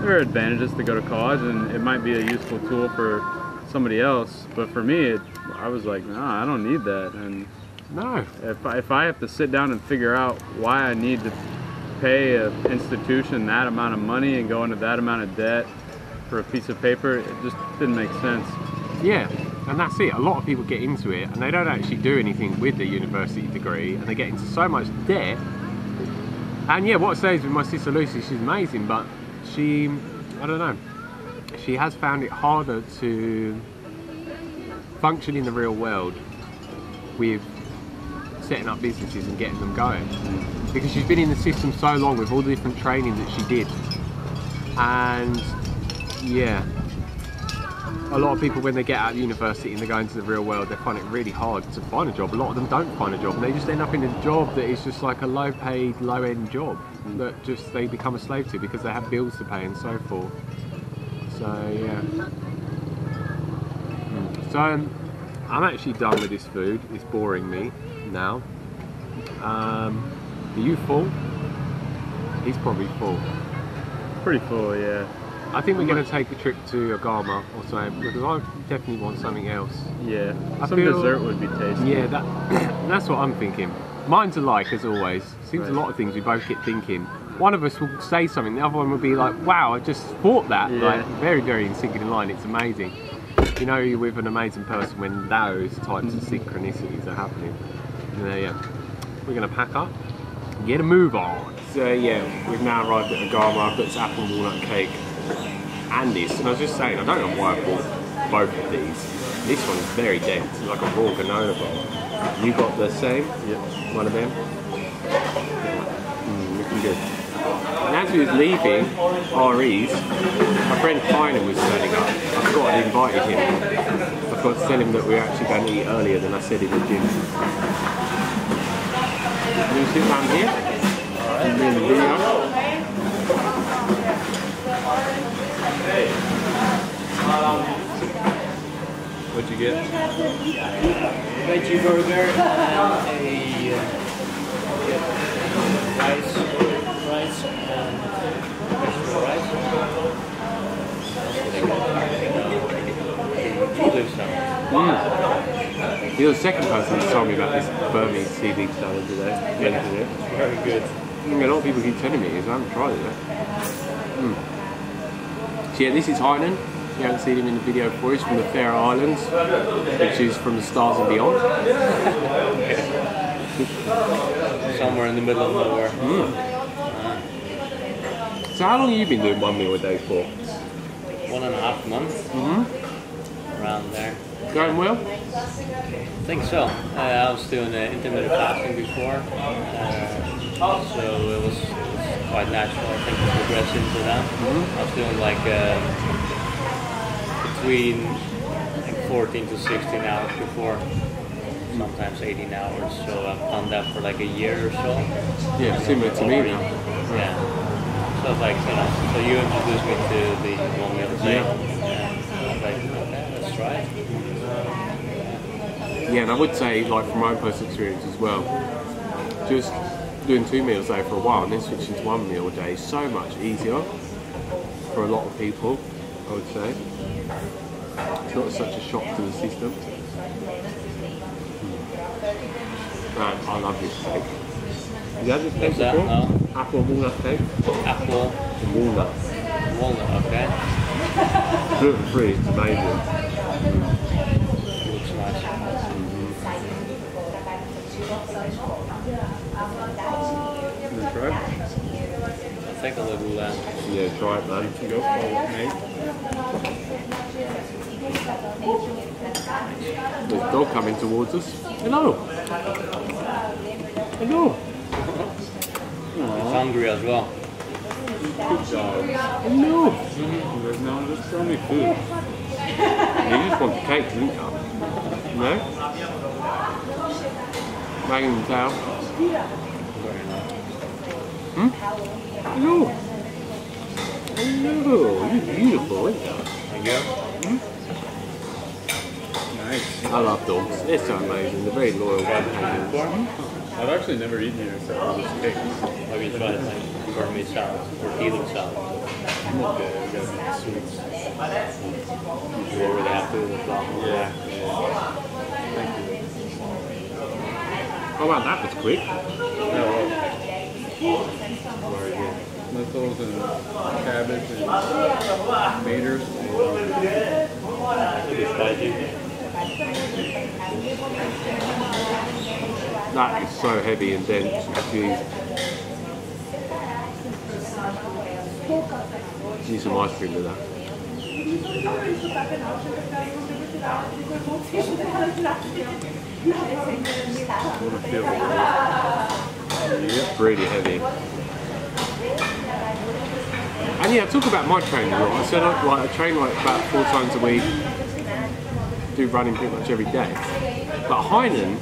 there are advantages to go to college, and it might be a useful tool for somebody else. But for me, it, I was like, no, nah, I don't need that. And no, if I, if I have to sit down and figure out why I need to pay an institution that amount of money and go into that amount of debt for a piece of paper, it just didn't make sense. Yeah. And that's it. A lot of people get into it and they don't actually do anything with their university degree, and they get into so much debt. And yeah, what I say is with my sister Lucy, she's amazing, but she, I don't know, she has found it harder to function in the real world with setting up businesses and getting them going. Because she's been in the system so long with all the different training that she did. And yeah, a lot of people when they get out of university and they go into the real world, they find it really hard to find a job. A lot of them don't find a job, and they just end up in a job that is just like a low paid, low end job that just they become a slave to because they have bills to pay and so forth. So yeah. So um, I'm actually done with this food. It's boring me now. Um, are you full? He's probably full. Pretty full, yeah. I think we're going to take a trip to Agama or something, because I definitely want something else. Yeah, I some feel, dessert would be tasty. Yeah, that, that's what I'm thinking. Mine's alike, as always. Seems right. A lot of things we both get thinking. One of us will say something, the other one will be like, wow, I just thought that. Yeah. Like, very, very in sync in line. It's amazing. You know you're with an amazing person when those types of synchronicities are happening. And, uh, yeah, we're going to pack up, get a move on. So yeah, we've now arrived at Agama. I've got this apple walnut cake and this, and I was just saying, I don't know why I bought both of these. This one's very dense, it's like a raw granola bar. You got the same? Yep. One of them? Mm, looking good. And as we was leaving Aree's, my friend Heini was turning up. I forgot I'd invited him. I forgot to tell him that we were actually going to eat earlier than I said he would do. Lucy, I'm here. I'm doing the video. What'd you get? Veggie burger and a rice. Rice and vegetable rice. Mm. You're the second person that's told me about this Burmese seaweed salad today. Yeah, it's very good. I mean, a lot of people keep telling me it, so I haven't tried it yet. Mm. So yeah, this is Heinen. If you haven't seen him in the video before, he's from the Faroe Islands, which is from the stars and beyond. Somewhere in the middle of nowhere. Mm. So how long have you been doing one meal a day for? One and a half months. Mm-hmm. Around there. Going well? I think so. Uh, I was doing uh, intermittent fasting before, uh, so it was, it was quite natural, I think, to progress into that. Mm-hmm. I was doing like uh, between like, fourteen to sixteen hours before, sometimes eighteen hours. So I've done that for like a year or so. Yeah, similar to me. Yeah. So, like, you know, so you introduced me to the one meal a day, and I was like, okay, let's try it. Yeah, and I would say, like, from my own personal experience as well, just doing two meals a day for a while and then switching to one meal a day is so much easier for a lot of people, I would say. It's not such a shock to the system. Hmm. Man, I love this steak. Is that just cake before? No. Apple walnut cake? Apple and walnut. Walnut, okay. Gluten free, it's amazing. It looks nice. Mm-hmm. Can I try it? Take a little uh, yeah, try it, man. You can go for it, mate. There's a dog coming towards us. Hello! Hello! It's hungry as well. Good dog. No! Mm-hmm. No, just throw me food. You just want the cake, didn't you? No? Wagging the tail. Hmm? No! No! You're beautiful, isn't you? Thank you. Hmm? Nice. I love dogs. They're so amazing. They're very loyal. Yeah. I've actually never eaten here except for this cake. Have you tried like gourmet salad or healing salad? Okay, you got sweets. You're really happy with the salad? Yeah. Thank you. Oh wow, that was quick. Very good. Lentils and cabbage and maters. It's spicy. That is so heavy and dense. Jeez. Need some ice cream with that. What a feel. Yeah, really heavy. And yeah, I talk about my training a lot. I said I, like, I train like about four times a week. Do running pretty much every day. But Heinen,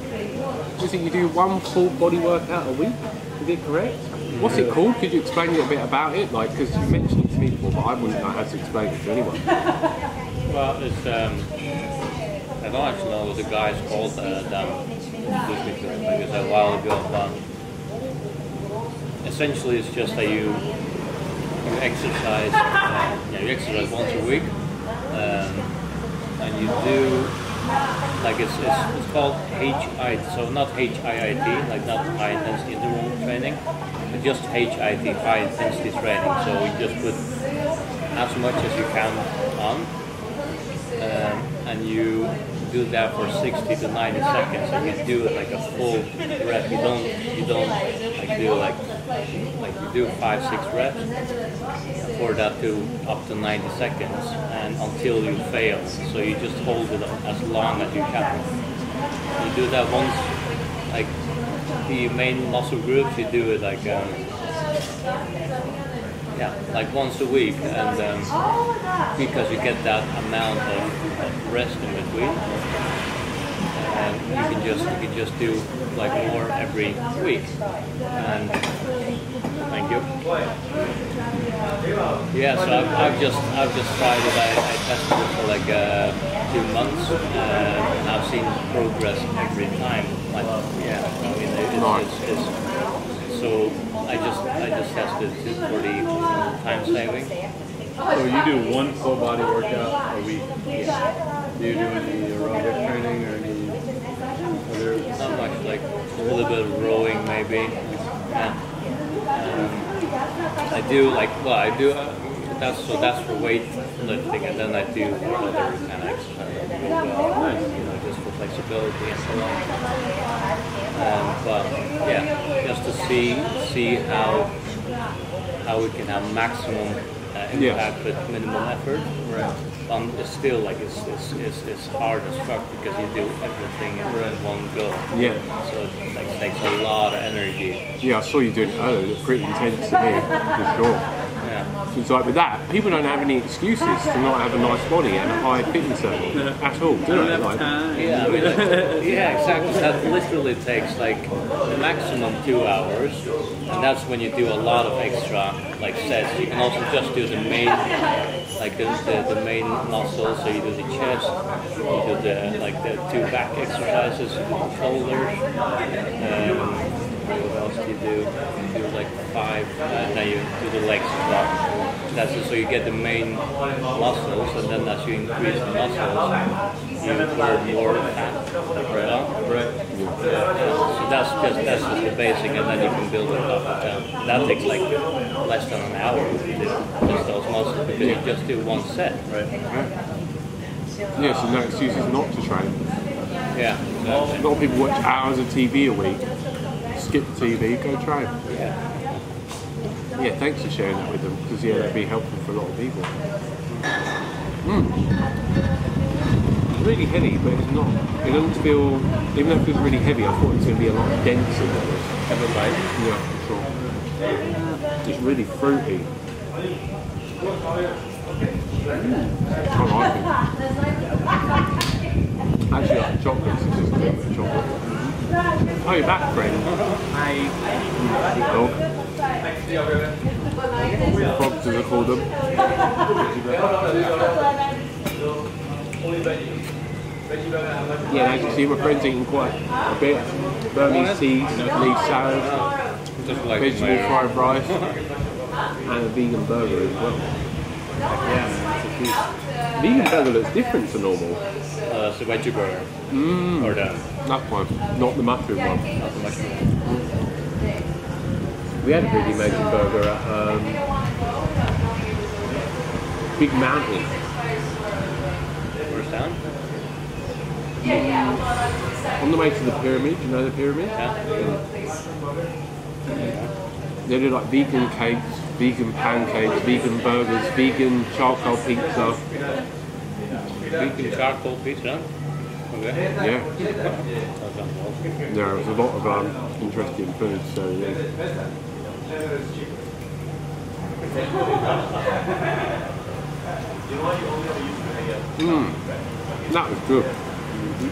is it you do one full body workout a week? Is it correct? What's it called? Could you explain a little bit about it? Like, because you mentioned it to me before, but I wouldn't know how to explain it to anyone. Well, it's um, I don't actually know what the guy's called that um, introduced me to it, like I said a while ago. But essentially, it's just that you you exercise, uh, yeah, you exercise once a week, um, and you do, like it's, it's, it's called H I I T, so not H I I T, like not high intensity interval training, but just H I I T, high intensity training, so you just put as much as you can on, um, and you do that for sixty to ninety seconds, and you do it like a full rep. You don't, you don't like do like, like you do five, six reps for that to up to ninety seconds, and until you fail. So you just hold it as long as you can. You do that once, like the main muscle groups. You do it like um, yeah, like once a week, and um, because you get that amount of rest in between. And you can just you can just do like more every week. And thank you. Yeah, so I've, I've just I've just tried it. I, I tested it for like uh, two months, uh, and I've seen progress every time. Like, yeah, I mean it's, it's, it's so I just I just tested it for the time saving. So you do one full body workout a week. Yeah. Do you do any aerobic training or any? Not much, like a little bit of rowing maybe. Yeah. Um, I do like well, I do uh, that's so that's for weight lifting, and then I do other kind of exercises, you know, just for flexibility and so on. Um, but yeah, just to see see how how we can have maximum uh, impact yes. with minimum effort. Right. Um, it's still like it's, it's, it's, it's hard as fuck because you do everything in one go. Yeah. So it like, takes a lot of energy. Yeah, I saw you doing it earlier. It was pretty intense to me, for sure. Yeah. It's like with that, people don't have any excuses to not have a nice body and a high fitness level no. at all, do they? Like, yeah, I mean, like, yeah, exactly. That literally takes like the maximum two hours, and that's when you do a lot of extra like sets. You can also just do the main. Like the, the, the main muscles, so you do the chest, you do the like the two back exercises, you do the shoulders. Um, what else do you do? You do like five, and then you do the legs as well. That's it, so you get the main muscles, and then as you increase the muscles, you burn more fat. So that's just that's just the basic, and then you can build it up. And that takes like less than an hour to do just those muscles, because you just do one set. Right. Mm-hmm. Yeah, so no excuses not to train. Yeah. Exactly. A lot of people watch hours of T V a week, skip T V, go train. Yeah. Yeah, thanks for sharing that with them, because yeah, that'd be helpful for a lot of people. Mm. Really heavy, but it's not. It doesn't feel, even though it feels really heavy, I thought it was going to be a lot denser than it ever made. Yeah, for sure. It's really fruity. Mm. I like it. Actually, like chocolate, it's just a little bit of chocolate. Oh, you're back, friend. Dog. Frogs, as I call them. Yeah, as you can see, my friend's eating quite a bit. Burmese tea, leaf salad, vegetable fried rice, and a vegan burger as well. Yeah, it's a vegan burger looks different to normal. Uh, it's a veggie burger. Mm. Or the... That one, not the mushroom one. Not the mushroom one. We had a really amazing burger at um, Big Mountain. Down. On the way to the pyramid, you know the pyramid? Yeah. Yeah. They do like vegan cakes, vegan pancakes, vegan burgers, vegan charcoal pizza. Vegan charcoal pizza? Okay. Yeah. There was a lot of um, interesting food, so yeah. Mmm, that was good. Mm-hmm.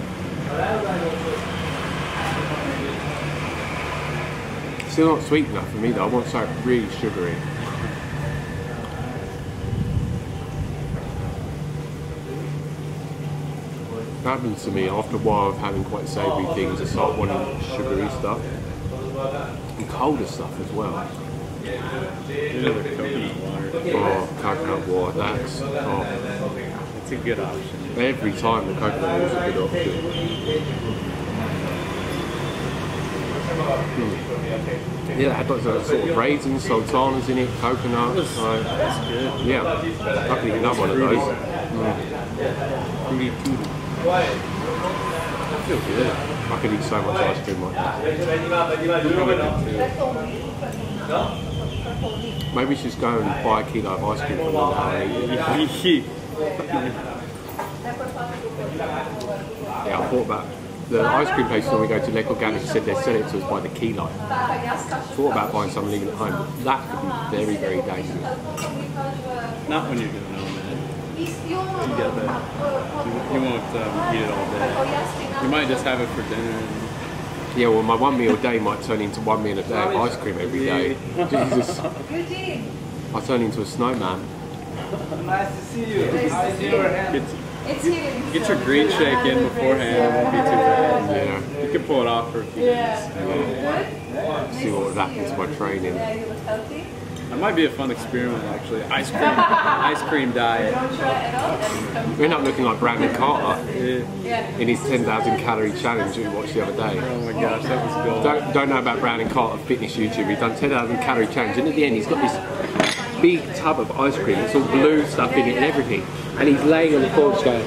Still not sweet enough for me though, I want something really sugary. That happens to me after a while of having quite savoury things, I start wanting sugary stuff and colder stuff as well. Oh, coconut water, that's top. It's a good option. Every time the coconut is a good option. Mm. Yeah, it had like sort of raisins, sultanas in it, coconut. So, that's good. Yeah, I could eat another one of those. Mm. Pretty good. I feel good. I could eat so much ice cream like that. Maybe she's going to buy a kilo of ice cream for me. Yeah, I thought about the ice cream place when we go to Lekorgang and said they sell it to us by the kilo. Thought about buying some and leaving at home. That could be very, very dangerous. Not when you're doing it all, man. You get that. You, you won't um, eat it all day. You might just have it for dinner. Yeah, well, my one meal a day might turn into one meal a day of ice cream every day. Jesus. I turn into a snowman. Nice to see you. Nice to see you. Get, get, get your green shake in beforehand. It won't be too bad. Yeah. You can pull it off for a few minutes. Yeah. See what would happen to my training. That might be a fun experiment, actually. Ice cream, ice cream diet. We end up looking like Brandon Carter yeah. in his ten thousand calorie challenge we watched the other day. Oh my gosh, that was gold. Don't, don't know about Brandon Carter, fitness YouTuber. He's done ten thousand calorie challenge, and at the end he's got this big tub of ice cream. It's all blue stuff in it and everything. And he's laying on the porch going...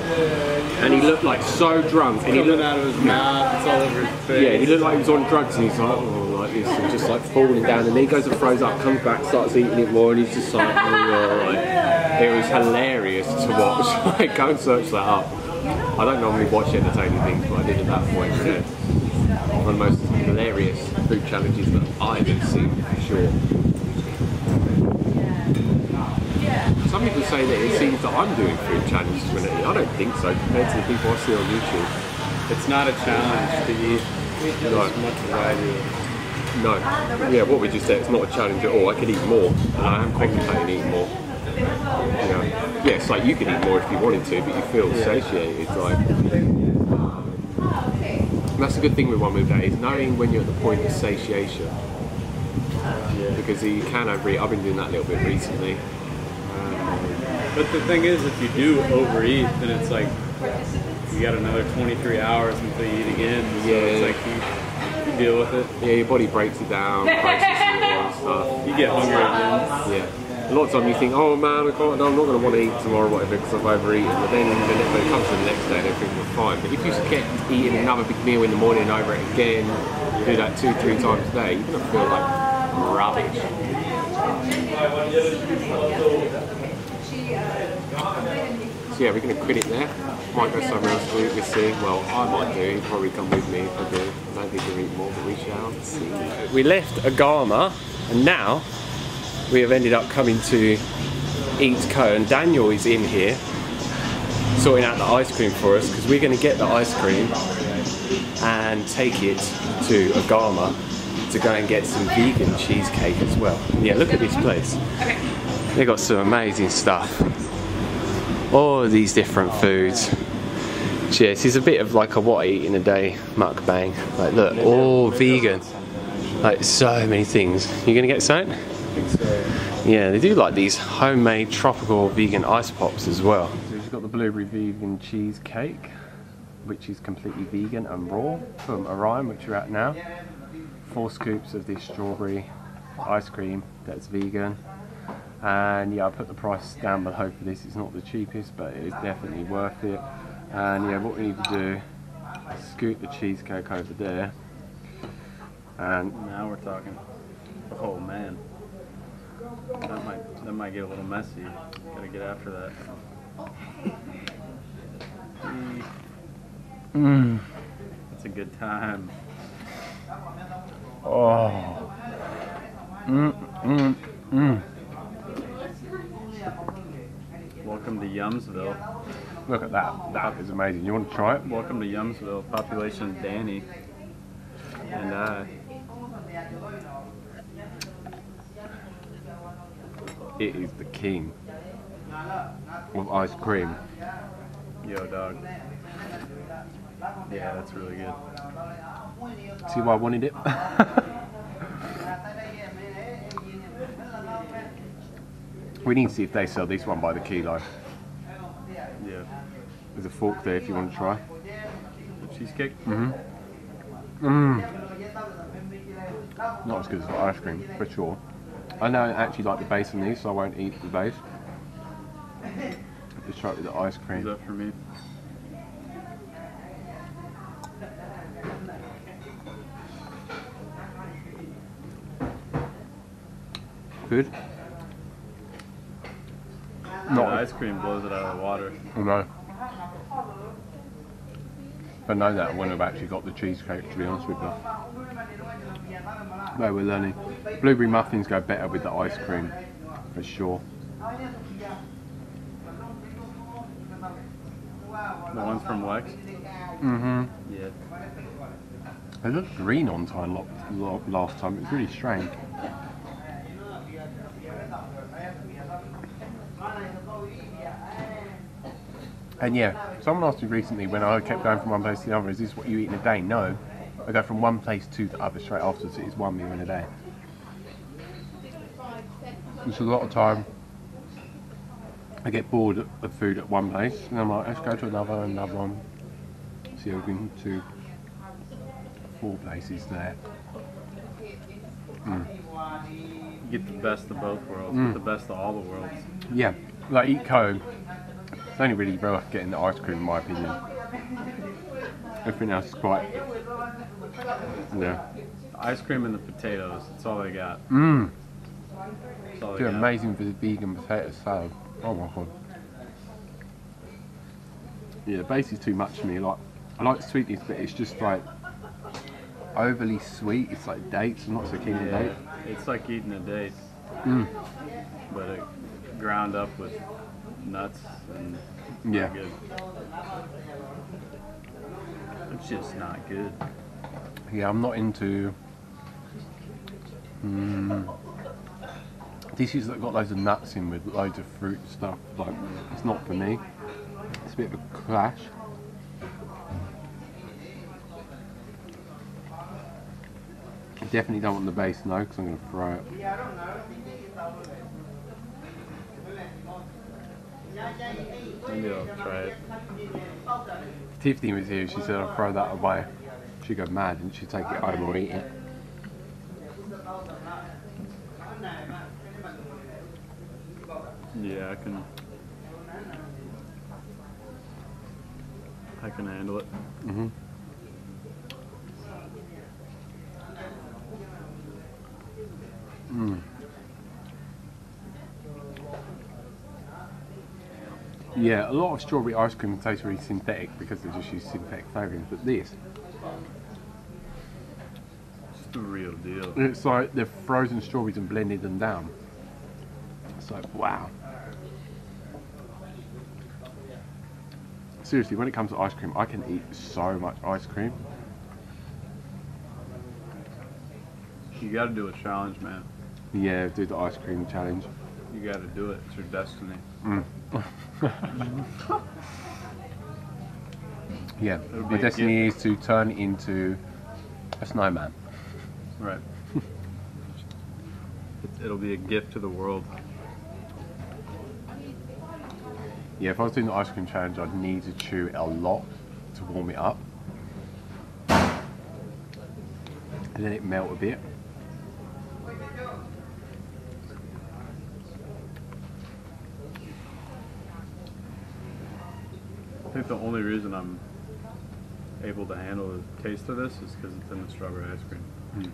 And he looked like so drunk. And he looked out of his mouth, it's all over his face. Yeah, he looked like he was on drugs and he's like, oh, like this, and just like falling down. And then he goes and throws up, comes back, starts eating it more, and he's just like, oh, like, it was hilarious to watch. Like, go and search that up. I don't normally watch entertaining things, but I did at that point. Yeah. One of the most hilarious food challenges that I've ever seen, for sure. Some people say that it seems that I'm doing food challenges when I eat. I don't think so, compared to the people I see on YouTube. It's not a challenge to eat as much as I do. No. Yeah, what we just said, it's not a challenge at all. I could eat more, and I am contemplating eating more. You know? Yeah, it's like you could eat more if you wanted to, but you feel satiated. Like. And that's a good thing with one move that is knowing when you're at the point of satiation. Because you can overeat. I've been doing that a little bit recently. But the thing is, if you do overeat, then it's like you got another twenty-three hours until you eat again. So yeah. It's like you, you deal with it. Yeah, your body breaks it down, processes it and stuff. You get hungry again. Yeah. A lot of time you think, oh man, I can't, no, I'm not going to want to eat tomorrow or whatever because I've overeaten. But then when it comes to the next day, everything will be fine. But if you kept eating another big meal in the morning and over it again, do that two, three times a day, you're going to feel like rubbish. So yeah, we're going to quit it there. Might go somewhere else to eat, we'll see. Well, I might do. He'll probably come with me if I do. I don't think we'll eat more, but we shall see. We left Agama, and now we have ended up coming to Eat Co. And Daniel is in here, sorting out the ice cream for us, because we're going to get the ice cream and take it to Agama to go and get some vegan cheesecake as well. Yeah, look at this place. They've got some amazing stuff. All of these different foods. Cheers. It's a bit of like a what I eat in a day mukbang. Like, look, all vegan. Like, so many things. You gonna get something? Yeah, they do like these homemade tropical vegan ice pops as well. So we've got the blueberry vegan cheesecake, which is completely vegan and raw from Orion, which we're at now. Four scoops of this strawberry ice cream that's vegan. And yeah, I put the price down below for this. It's not the cheapest, but it is definitely worth it. And yeah, what we need to do is scoop the cheesecake over there. And now we're talking. Oh man, that might that might get a little messy. Gotta get after that. Mmm, that's a good time. Oh. Mmm. Mmm. Mmm. Welcome to Yumsville. Look at that. That is amazing. You want to try it? Welcome to Yumsville. Population Danny and I. It is the king of ice cream. Yo, dog. Yeah, that's really good. See why I wanted it? We need to see if they sell this one by the kilo. Yeah. There's a fork there if you want to try. The cheesecake? Mm-hmm. Mm. Not as good as the ice cream, for sure. I know I actually like the base on these, so I won't eat the base. Just try it with the ice cream. Is that for me? Good. No, the ice cream blows it out of the water. I know. I know that when I've actually got the cheesecake, to be honest with you. No, we're learning. Blueberry muffins go better with the ice cream, for sure. The ones from Wax? Mm-hmm. Yeah. They looked green on time last time. It was really strange. And yeah, someone asked me recently when I kept going from one place to the other, is this what you eat in a day? No. I go from one place to the other straight afterwards, so it is one meal in a day. It's a lot of time. I get bored of food at one place and I'm like, let's go to another and another one. See, I've been to four places there. Mm. You get the best of both worlds, mm. the best of all the worlds. Yeah, like Eat Co. It's only really worth getting the ice cream in my opinion. Everything else is quite... Yeah. The ice cream and the potatoes, that's all I got. Mmm. They're amazing for the vegan potato salad. Oh my god. Yeah, the base is too much for me. Like, I like sweetness, but it's just like overly sweet. It's like dates. I'm not so keen on yeah, dates. It's like eating a date, mm. but it ground up with nuts and yeah, good. It's just not good. Yeah, I'm not into. Mm, Dishes that got loads of nuts in with loads of fruit stuff, like, it's not for me. It's a bit of a clash. I definitely don't want the base, no, because I'm going to throw it. Maybe I'll try it. If Tiffany was here, she said I'll throw that away. She'd go mad and she'd take it home or eat it. Yeah, I can. I can handle it. Mm-hmm. Mm. Yeah, a lot of strawberry ice cream tastes really synthetic because they just use synthetic flavourings, but this, it's the real deal. It's like they've frozen strawberries and blended them down. It's like, wow. Seriously, when it comes to ice cream, I can eat so much ice cream. You gotta do a challenge, man. Yeah, do the ice cream challenge. You gotta do it, it's your destiny. Mm. Yeah, my destiny is to turn into a snowman. Right. It'll be a gift to the world. Yeah, if I was doing the ice cream challenge, I'd need to chew a lot to warm it up. And let it melt a bit. I think the only reason I'm able to handle the taste of this is because it's in the strawberry ice cream. Mm.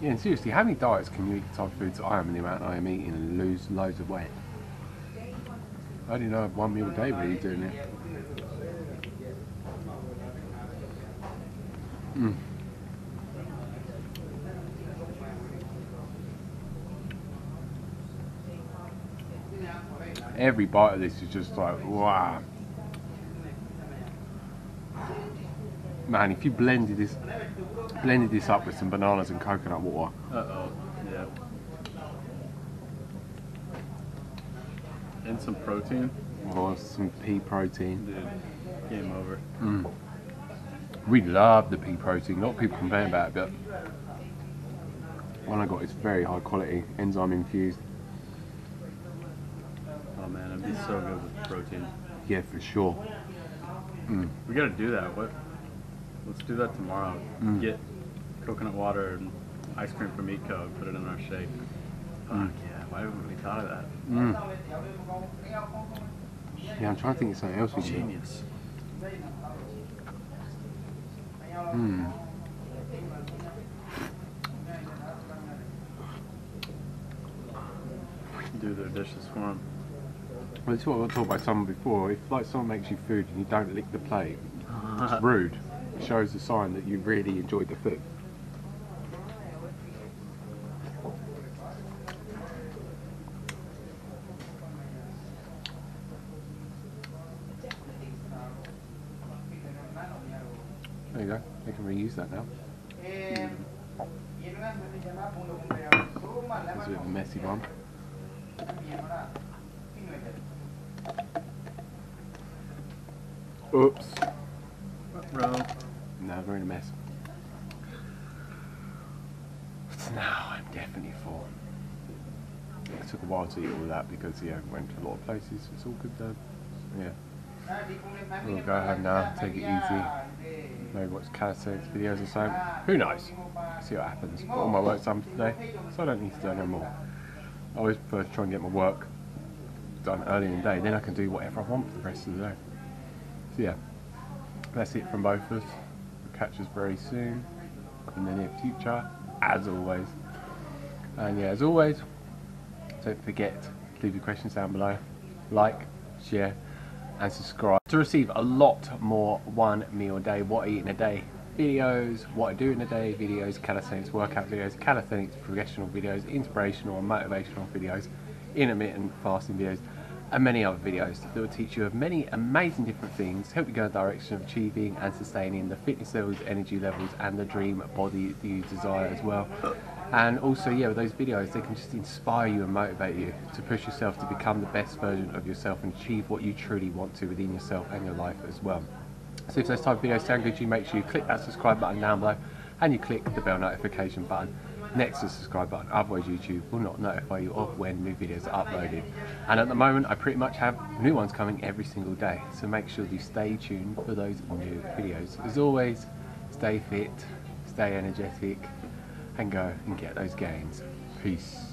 Yeah, and seriously, how many diets can you eat the type of foods I am and the amount I am eating and lose loads of weight? I only know one meal a day really doing it. Mm. Every bite of this is just like, wow. Man, if you blended this blended this up with some bananas and coconut water. Uh-oh, yeah. And some protein. Or some pea protein. Dude, game over. Mm. We love the pea protein. A lot of people complain about it, but one I got is very high quality, enzyme infused. It's so good with protein. Yeah, for sure. Mm. We gotta do that. What? Let's do that tomorrow. Mm. Get coconut water and ice cream from Eat Co. Put it in our shake. Fuck mm. yeah! Why haven't we thought of that? Mm. Yeah, I'm trying to think of something else we can do. Genius. Mm. Do their dishes for them. Well, this is what I was told by someone before. If like someone makes you food and you don't lick the plate, it's rude. It shows a sign that you really enjoyed the food. There you go. They can reuse that now. That's a bit of a messy one. Oops. What's wrong? No, we're in a mess. Now I'm definitely full. It took a while to eat all that because yeah, we went to a lot of places. It's all good though. Yeah. We'll go home now, take it easy. Maybe watch calisthenics videos or something. Who knows? See what happens. All my work's done for today, so I don't need to do no more. I always prefer to try and get my work done early in the day, then I can do whatever I want for the rest of the day. So yeah, that's it from both of us. We'll catch us very soon in the near future, as always. And yeah, as always, don't forget to leave your questions down below, like, share and subscribe to receive a lot more one meal a day, what I eat in a day videos, what I do in a day videos, calisthenics workout videos, calisthenics progressional videos, inspirational and motivational videos, intermittent fasting videos and many other videos that will teach you of many amazing different things, help you go in the direction of achieving and sustaining the fitness levels, energy levels and the dream body that you desire as well. And also yeah, with those videos they can just inspire you and motivate you to push yourself to become the best version of yourself and achieve what you truly want to within yourself and your life as well. So if those type of videos sound good to you, make sure you click that subscribe button down below and you click the bell notification button next to the subscribe button, otherwise YouTube will not notify you of when new videos are uploaded. And at the moment I pretty much have new ones coming every single day, so make sure you stay tuned for those new videos. As always, stay fit, stay energetic and go and get those gains. Peace.